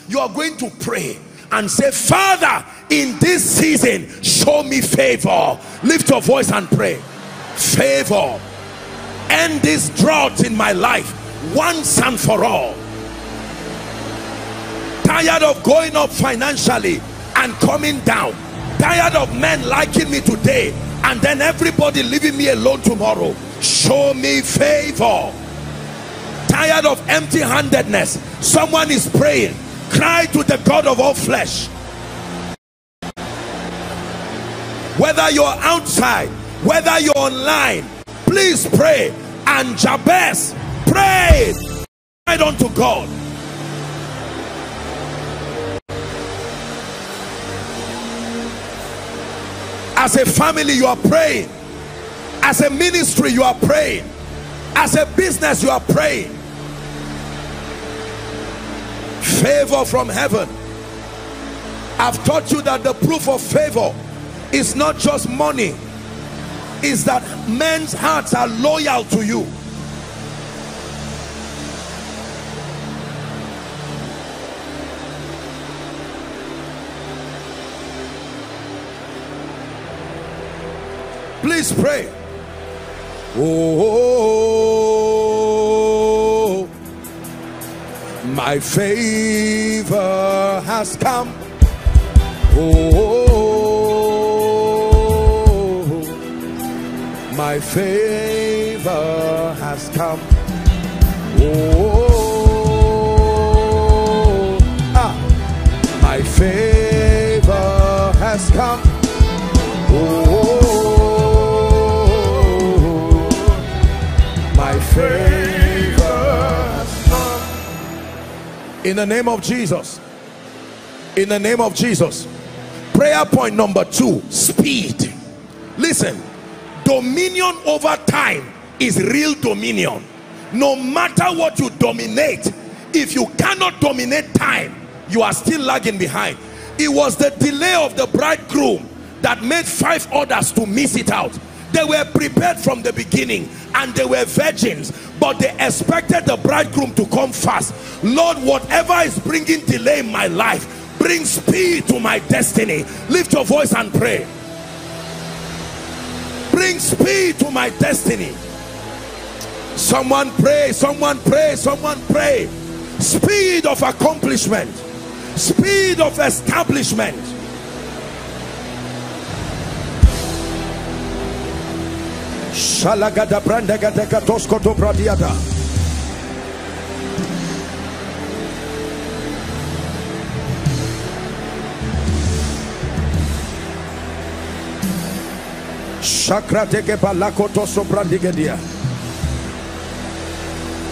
You are going to pray and say, Father, in this season, show me favor. Lift your voice and pray. Favor. End this drought in my life once and for all. Tired of going up financially and coming down. Tired of men liking me today and then everybody leaving me alone tomorrow. Show me favor. Tired of empty-handedness. Someone is praying. Cry to the God of all flesh. Whether you're outside, whether you're online, please pray. And Jabez prayed right unto God. As a family, you are praying. As a ministry, you are praying. As a business, you are praying. Favor from heaven. I've taught you that the proof of favor is not just money, is that men's hearts are loyal to you. Please pray. Oh, my favor has come. Oh, my favor has come. Oh, ah, my favor has come. Oh, save us. In the name of Jesus. In the name of Jesus. Prayer point number two, speed. Listen, dominion over time is real dominion. No matter what you dominate, if you cannot dominate time, you are still lagging behind. It was the delay of the bridegroom that made five others to miss it out. They were prepared from the beginning and they were virgins, but they expected the bridegroom to come fast. Lord, whatever is bringing delay in my life, bring speed to my destiny. Lift your voice and pray. Bring speed to my destiny. Someone pray, someone pray, someone pray. Speed of accomplishment, speed of establishment. Shalagada brandagada katoskoto bradiada. Shakra teke palakoto soprandigedia.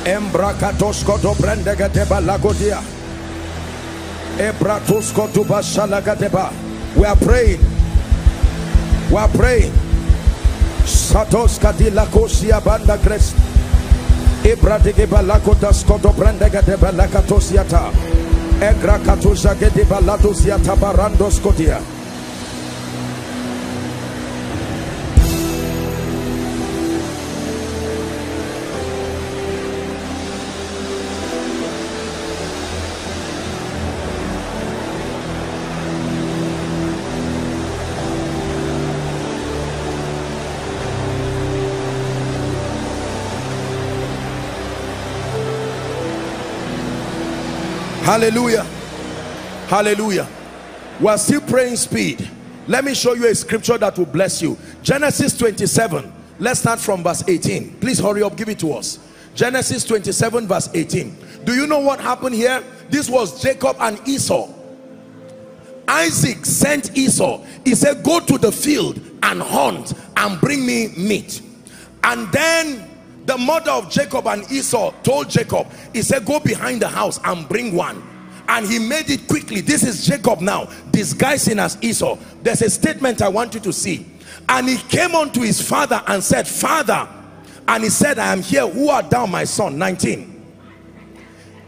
Embracatoscoto brandegate lagodia. Ebratuscoto basalagateba. We are praying. We are praying. Satoska di lacosia banda crest. Ebradegeba lacota scoto brandegate lacatosiata. Egracatosa gete balatosiata barandoscotia. Hallelujah. Hallelujah. We are still praying speed. Let me show you a scripture that will bless you. Genesis twenty-seven. Let's start from verse eighteen. Please hurry up. Give it to us. Genesis twenty-seven verse eighteen. Do you know what happened here? This was Jacob and Esau. Isaac sent Esau. He said, go to the field and hunt and bring me meat. And then the mother of Jacob and Esau told Jacob, he said, go behind the house and bring one. And he made it quickly. This is Jacob now, disguising as Esau. There's a statement I want you to see. And he came unto his father and said, Father. And he said, I am here. Who art thou, my son? nineteen.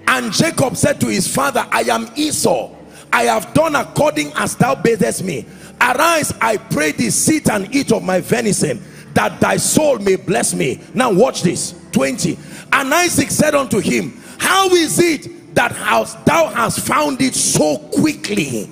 And Jacob said to his father, I am Esau. I have done according as thou badest me. Arise, I pray thee, sit and eat of my venison, that thy soul may bless me. Now watch this. twenty. And Isaac said unto him, how is it that thou hast found it so quickly?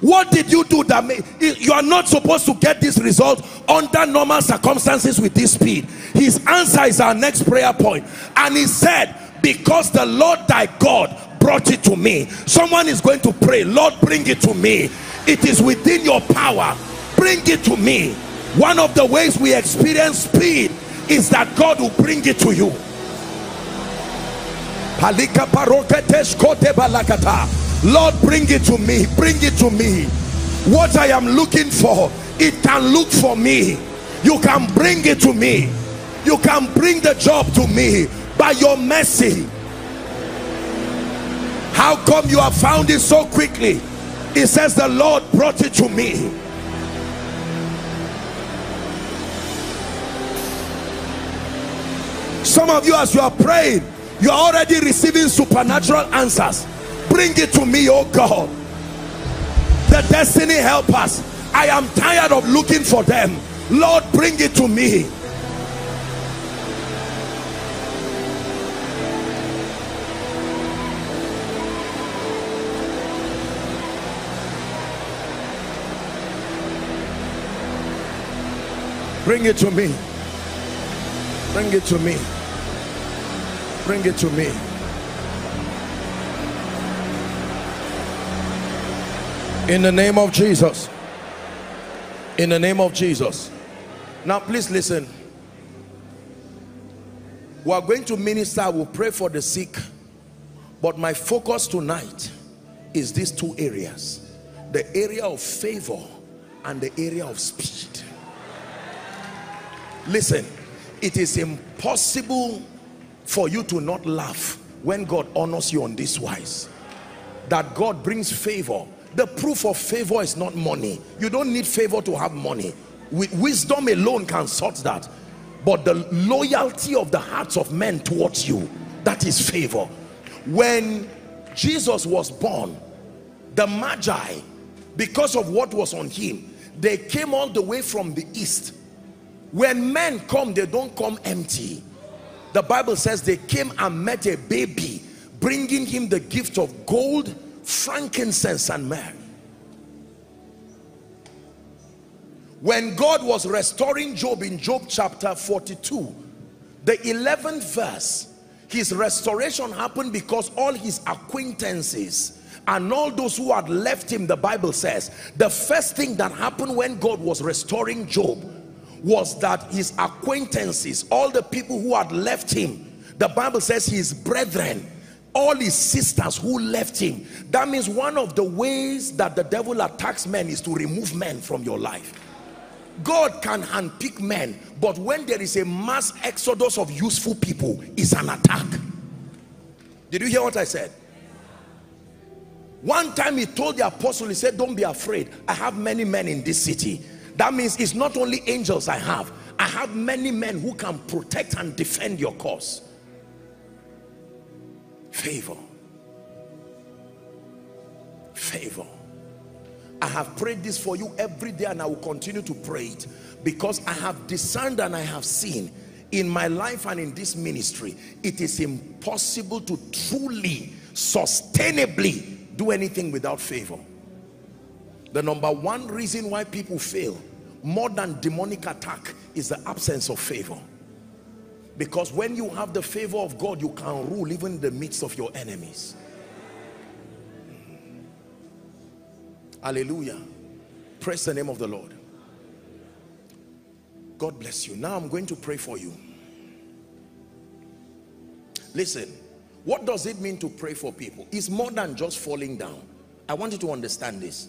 What did you do that made you are not supposed to get this result under normal circumstances with this speed? His answer is our next prayer point. And he said, because the Lord thy God brought it to me. Someone is going to pray, Lord, bring it to me. It is within your power. Bring it to me. One of the ways we experience speed is that God will bring it to you. Lord, bring it to me. Bring it to me. What I am looking for, it can look for me. You can bring it to me. You can bring the job to me by your mercy. How come you have found it so quickly? It says the Lord brought it to me. Some of you, as you are praying, you are already receiving supernatural answers. Bring it to me, oh God. The destiny help us. I am tired of looking for them. Lord, bring it to me. Bring it to me. Bring it to me. Bring it to me. In the name of Jesus. In the name of Jesus. Now please listen. We are going to minister. We'll pray for the sick. But my focus tonight is these two areas. The area of favor and the area of speed. Listen. It is impossible for you to not laugh when God honors you on this wise, that God brings favor. The proof of favor is not money. You don't need favor to have money. With wisdom alone can sort that. But the loyalty of the hearts of men towards you, that is favor. When Jesus was born, the Magi, because of what was on him, they came all the way from the east. When men come, they don't come empty. The Bible says they came and met a baby, bringing him the gift of gold, frankincense, and myrrh. When God was restoring Job in Job chapter forty-two, the eleventh verse, his restoration happened because all his acquaintances and all those who had left him, the Bible says, the first thing that happened when God was restoring Job was that his acquaintances, all the people who had left him, the Bible says his brethren, all his sisters who left him. That means one of the ways that the devil attacks men is to remove men from your life. God can handpick men, but when there is a mass exodus of useful people, it's an attack. Did you hear what I said? One time he told the apostle, he said, don't be afraid. I have many men in this city. That means it's not only angels I have. I have many men who can protect and defend your cause. Favor. Favor. I have prayed this for you every day, and I will continue to pray it, because I have discerned and I have seen in my life and in this ministry, it is impossible to truly, sustainably do anything without favor. The number one reason why people fail more than demonic attack is the absence of favor. Because when you have the favor of God, you can rule even in the midst of your enemies. Hallelujah. Praise the name of the Lord. God bless you. Now I'm going to pray for you. Listen, what does it mean to pray for people? It's more than just falling down. I want you to understand this.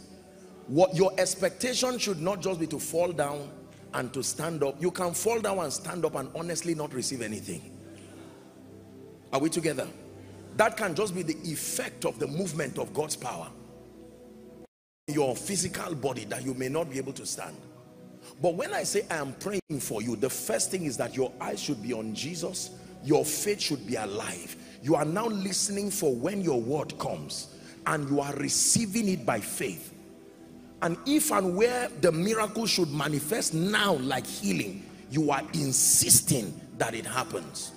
What your expectation should not just be to fall down and to stand up. You can fall down and stand up and honestly not receive anything. Are we together? That can just be the effect of the movement of God's power. Your physical body, that you may not be able to stand. But when I say I am praying for you, the first thing is that your eyes should be on Jesus. Your faith should be alive. You are now listening for when your word comes, and you are receiving it by faith. And if and where the miracle should manifest now like healing, you are insisting that it happens.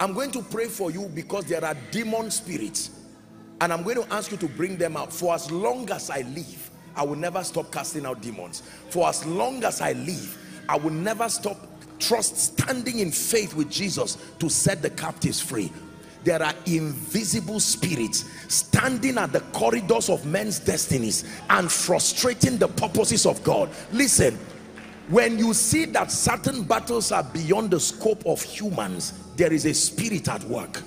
I'm going to pray for you because there are demon spirits, and I'm going to ask you to bring them out. For as long as I live, I will never stop casting out demons. For as long as I live, I will never stop trust standing in faith with Jesus to set the captives free. There are invisible spirits standing at the corridors of men's destinies and frustrating the purposes of God. Listen, when you see that certain battles are beyond the scope of humans, there is a spirit at work.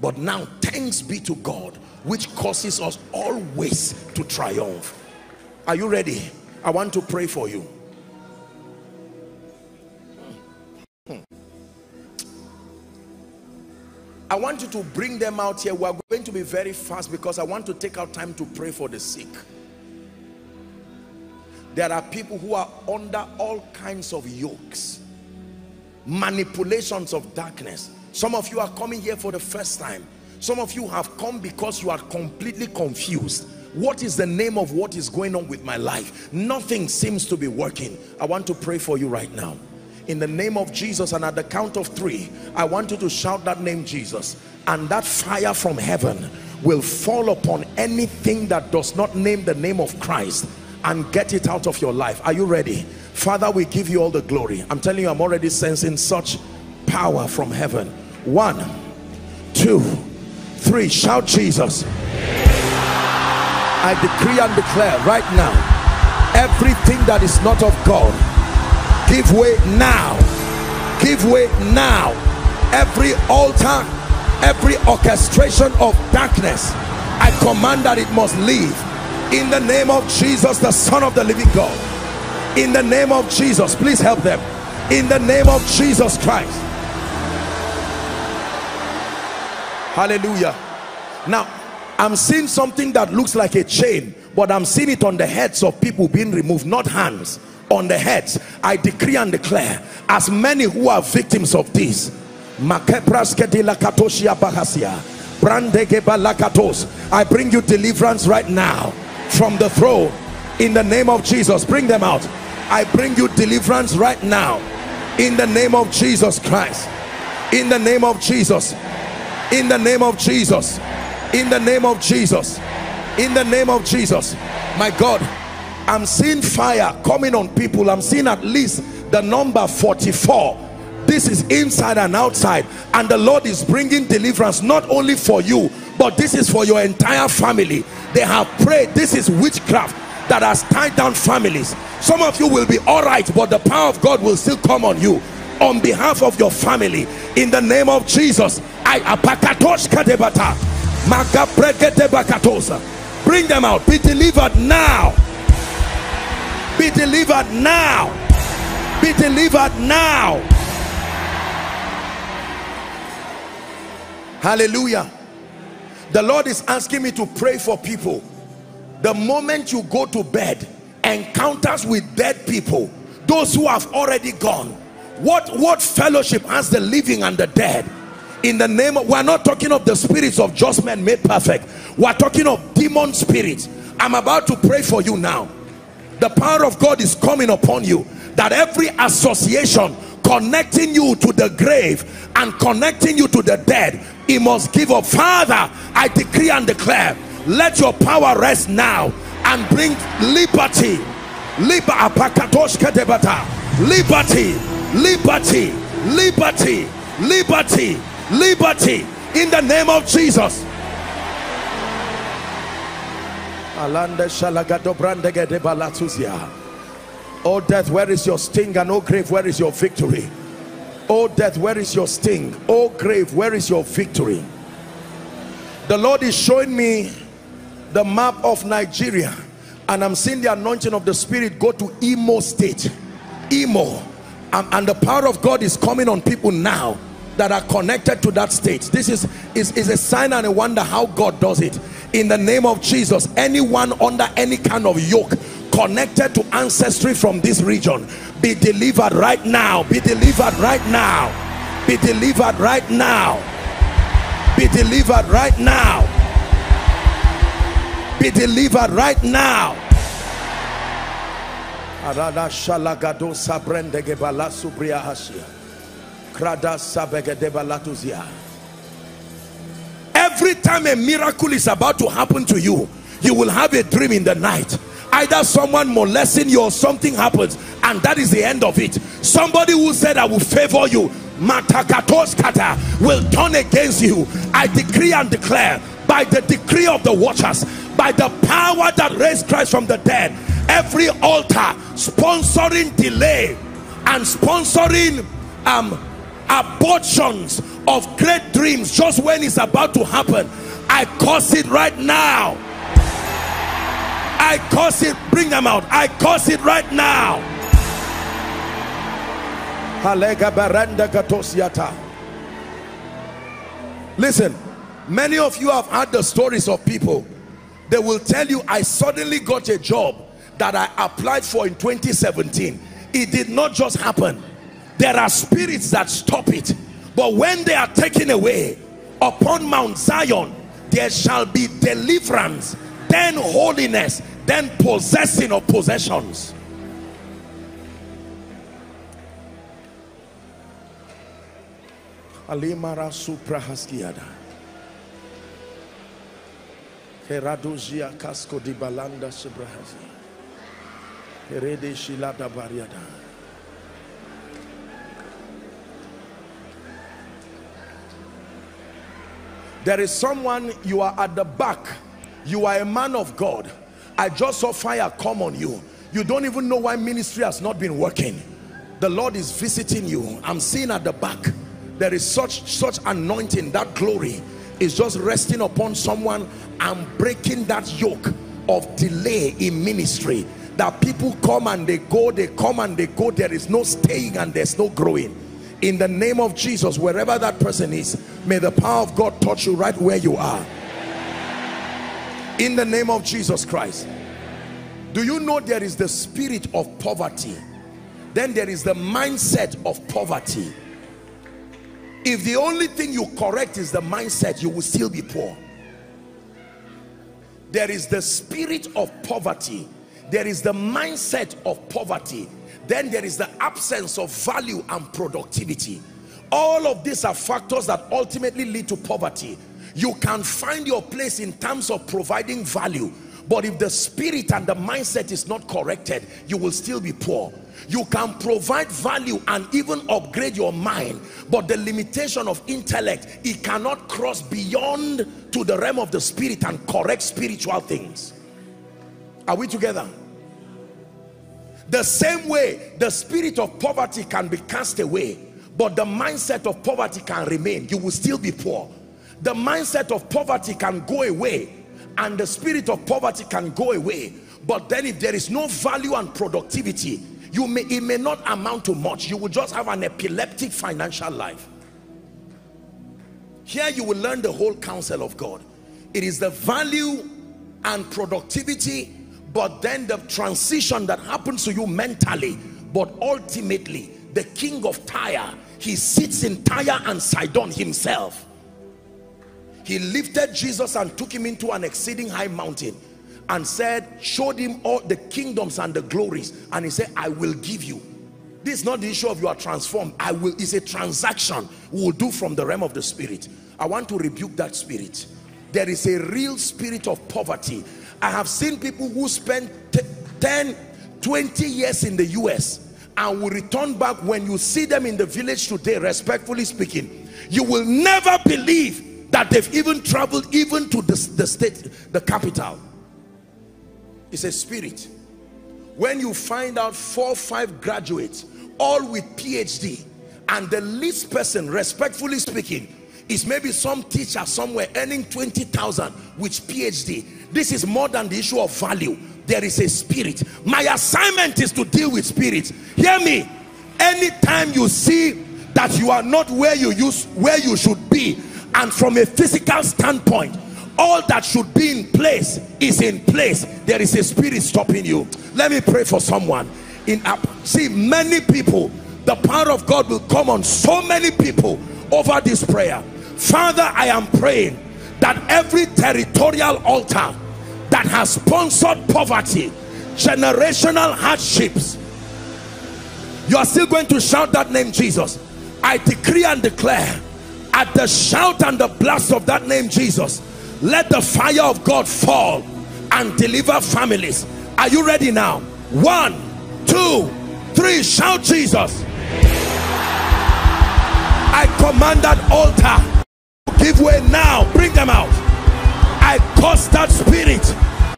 But now thanks be to God, which causes us always to triumph. Are you ready? I want to pray for you. I want you to bring them out here. We are going to be very fast because I want to take out time to pray for the sick. There are people who are under all kinds of yokes, manipulations of darkness. Some of you are coming here for the first time. Some of you have come because you are completely confused. What is the name of what is going on with my life? Nothing seems to be working. I want to pray for you right now. In the name of Jesus, and at the count of three, I want you to shout that name, Jesus, and that fire from heaven will fall upon anything that does not name the name of Christ and get it out of your life. Are you ready? Father, we give you all the glory. I'm telling you, I'm already sensing such power from heaven. One, two, three, shout Jesus. I decree and declare right now, everything that is not of God, give way now. Give way now. Every altar, every orchestration of darkness, I command that it must leave. In the name of Jesus, the Son of the living God. In the name of Jesus, please help them. In the name of Jesus Christ. Hallelujah. Now, I'm seeing something that looks like a chain, but I'm seeing it on the heads of people being removed, not hands, on the heads. I decree and declare, as many who are victims of this, I bring you deliverance right now from the throne in the name of Jesus. Bring them out. I bring you deliverance right now in the name of Jesus Christ. In the name of Jesus. In the name of Jesus. In the name of Jesus. In the name of Jesus. My God, I'm seeing fire coming on people. I'm seeing at least the number forty-four. This is inside and outside, and the Lord is bringing deliverance not only for you, but this is for your entire family. They have prayed. This is witchcraft that has tied down families. Some of you will be all right, but the power of God will still come on you on behalf of your family in the name of Jesus. I bring them out. Be delivered now. Be delivered now. Be delivered now. Hallelujah. The Lord is asking me to pray for people. The moment you go to bed, encounters with dead people, those who have already gone. What, what fellowship has the living and the dead? In the name of, we're not talking of the spirits of just men made perfect. We're talking of demon spirits. I'm about to pray for you now. The power of God is coming upon you, that every association connecting you to the grave and connecting you to the dead, he must give up. Father, I decree and declare, let your power rest now and bring liberty. Liberty, liberty, liberty, liberty, liberty, in the name of Jesus. Oh death, where is your sting? And oh grave, where is your victory? Oh death, where is your sting? Oh grave, where is your victory? The Lord is showing me the map of Nigeria, and I'm seeing the anointing of the Spirit go to Imo State. Imo. And, and the power of God is coming on people now that are connected to that state. This is, is, is a sign and a wonder how God does it. In the name of Jesus, anyone under any kind of yoke connected to ancestry from this region, be delivered right now. Be delivered right now. Be delivered right now. Be delivered right now. Be delivered right now. Every time a miracle is about to happen to you, you will have a dream in the night. Either someone molesting you or something happens, and that is the end of it. Somebody who said, I will favor you, Matakatos will turn against you. I decree and declare, by the decree of the watchers, by the power that raised Christ from the dead, every altar sponsoring delay and sponsoring um, abortions of great dreams just when it's about to happen, I curse it right now. I curse it. Bring them out. I curse it right now. Listen, many of you have heard the stories of people. They will tell you, I suddenly got a job that I applied for in twenty seventeen. It did not just happen. There are spirits that stop it. But when they are taken away, upon Mount Zion, there shall be deliverance, then holiness, then possessing of possessions. Alimara supra haskiada. Heradozia casco di balanda supra hasia. Herede shilada bariada. There is someone, you are at the back. You are a man of God. I just saw fire come on you. You don't even know why ministry has not been working. The Lord is visiting you. I'm seeing at the back, there is such such anointing. That glory is just resting upon someone and breaking that yoke of delay in ministry. That people come and they go, they come and they go. There is no staying and there's no growing. In the name of Jesus, wherever that person is, may the power of God touch you right where you are. In the name of Jesus Christ. Do you know there is the spirit of poverty? Then there is the mindset of poverty. If the only thing you correct is the mindset, you will still be poor. There is the spirit of poverty. There is the mindset of poverty. Then there is the absence of value and productivity. All of these are factors that ultimately lead to poverty. You can find your place in terms of providing value, but if the spirit and the mindset is not corrected, you will still be poor. You can provide value and even upgrade your mind, but the limitation of intellect, it cannot cross beyond to the realm of the spirit and correct spiritual things. Are we together? The same way the spirit of poverty can be cast away, but the mindset of poverty can remain. You will still be poor. The mindset of poverty can go away, and the spirit of poverty can go away, but then if there is no value and productivity, you may it may not amount to much. You will just have an epileptic financial life. Here you will learn the whole counsel of God. It is the value and productivity, but then the transition that happens to you mentally. But ultimately, the king of Tyre, he sits in Tyre and Sidon himself. He lifted Jesus and took him into an exceeding high mountain and said, showed him all the kingdoms and the glories, and he said, I will give you. This is not the issue of you are transformed. I will is a transaction we will do from the realm of the spirit. I want to rebuke that spirit. There is a real spirit of poverty. I have seen people who spend ten, twenty years in the U S and will return back. When you see them in the village today, respectfully speaking, you will never believe that they've even traveled even to the, the state, the capital. It's a spirit. When you find out four or five graduates, all with P H D, and the least person, respectfully speaking, is maybe some teacher somewhere earning twenty thousand with P H D. This is more than the issue of value. There is a spirit. My assignment is to deal with spirits. Hear me. Anytime you see that you are not where you use where you should be, and from a physical standpoint, all that should be in place is in place, there is a spirit stopping you. Let me pray for someone. In up, see, many people, the power of God will come on so many people over this prayer. Father, I am praying that every territorial altar that has sponsored poverty, generational hardships, you are still going to shout that name, Jesus. I decree and declare, at the shout and the blast of that name, Jesus, let the fire of God fall and deliver families. Are you ready now? One, two, three, shout Jesus. I command that altar to give way now. Bring them out. I curse that spirit.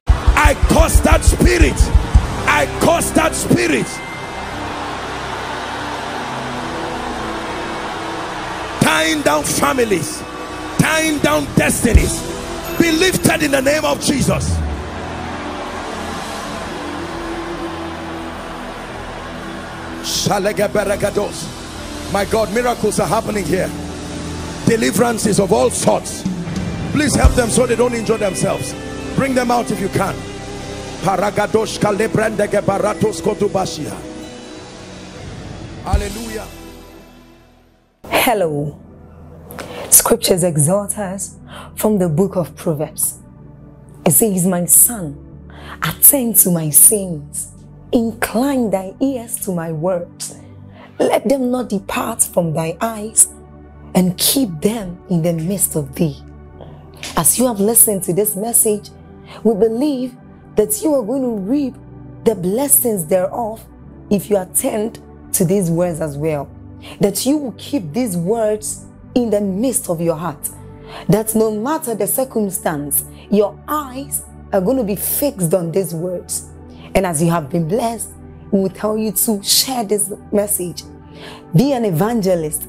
I curse that spirit. I curse that spirit. Tying down families, tying down destinies, be lifted in the name of Jesus. My God, miracles are happening here. Deliverances of all sorts. Please help them so they don't injure themselves. Bring them out if you can. Hallelujah. Hello. Scriptures exhort us from the book of Proverbs. It says, my son, attend to my sayings, incline thy ears to my words, let them not depart from thy eyes, and keep them in the midst of thee. As you have listened to this message, we believe that you are going to reap the blessings thereof if you attend to these words as well, that you will keep these words in the midst of your heart, that no matter the circumstance, your eyes are going to be fixed on these words. And as you have been blessed, we will tell you to share this message. Be an evangelist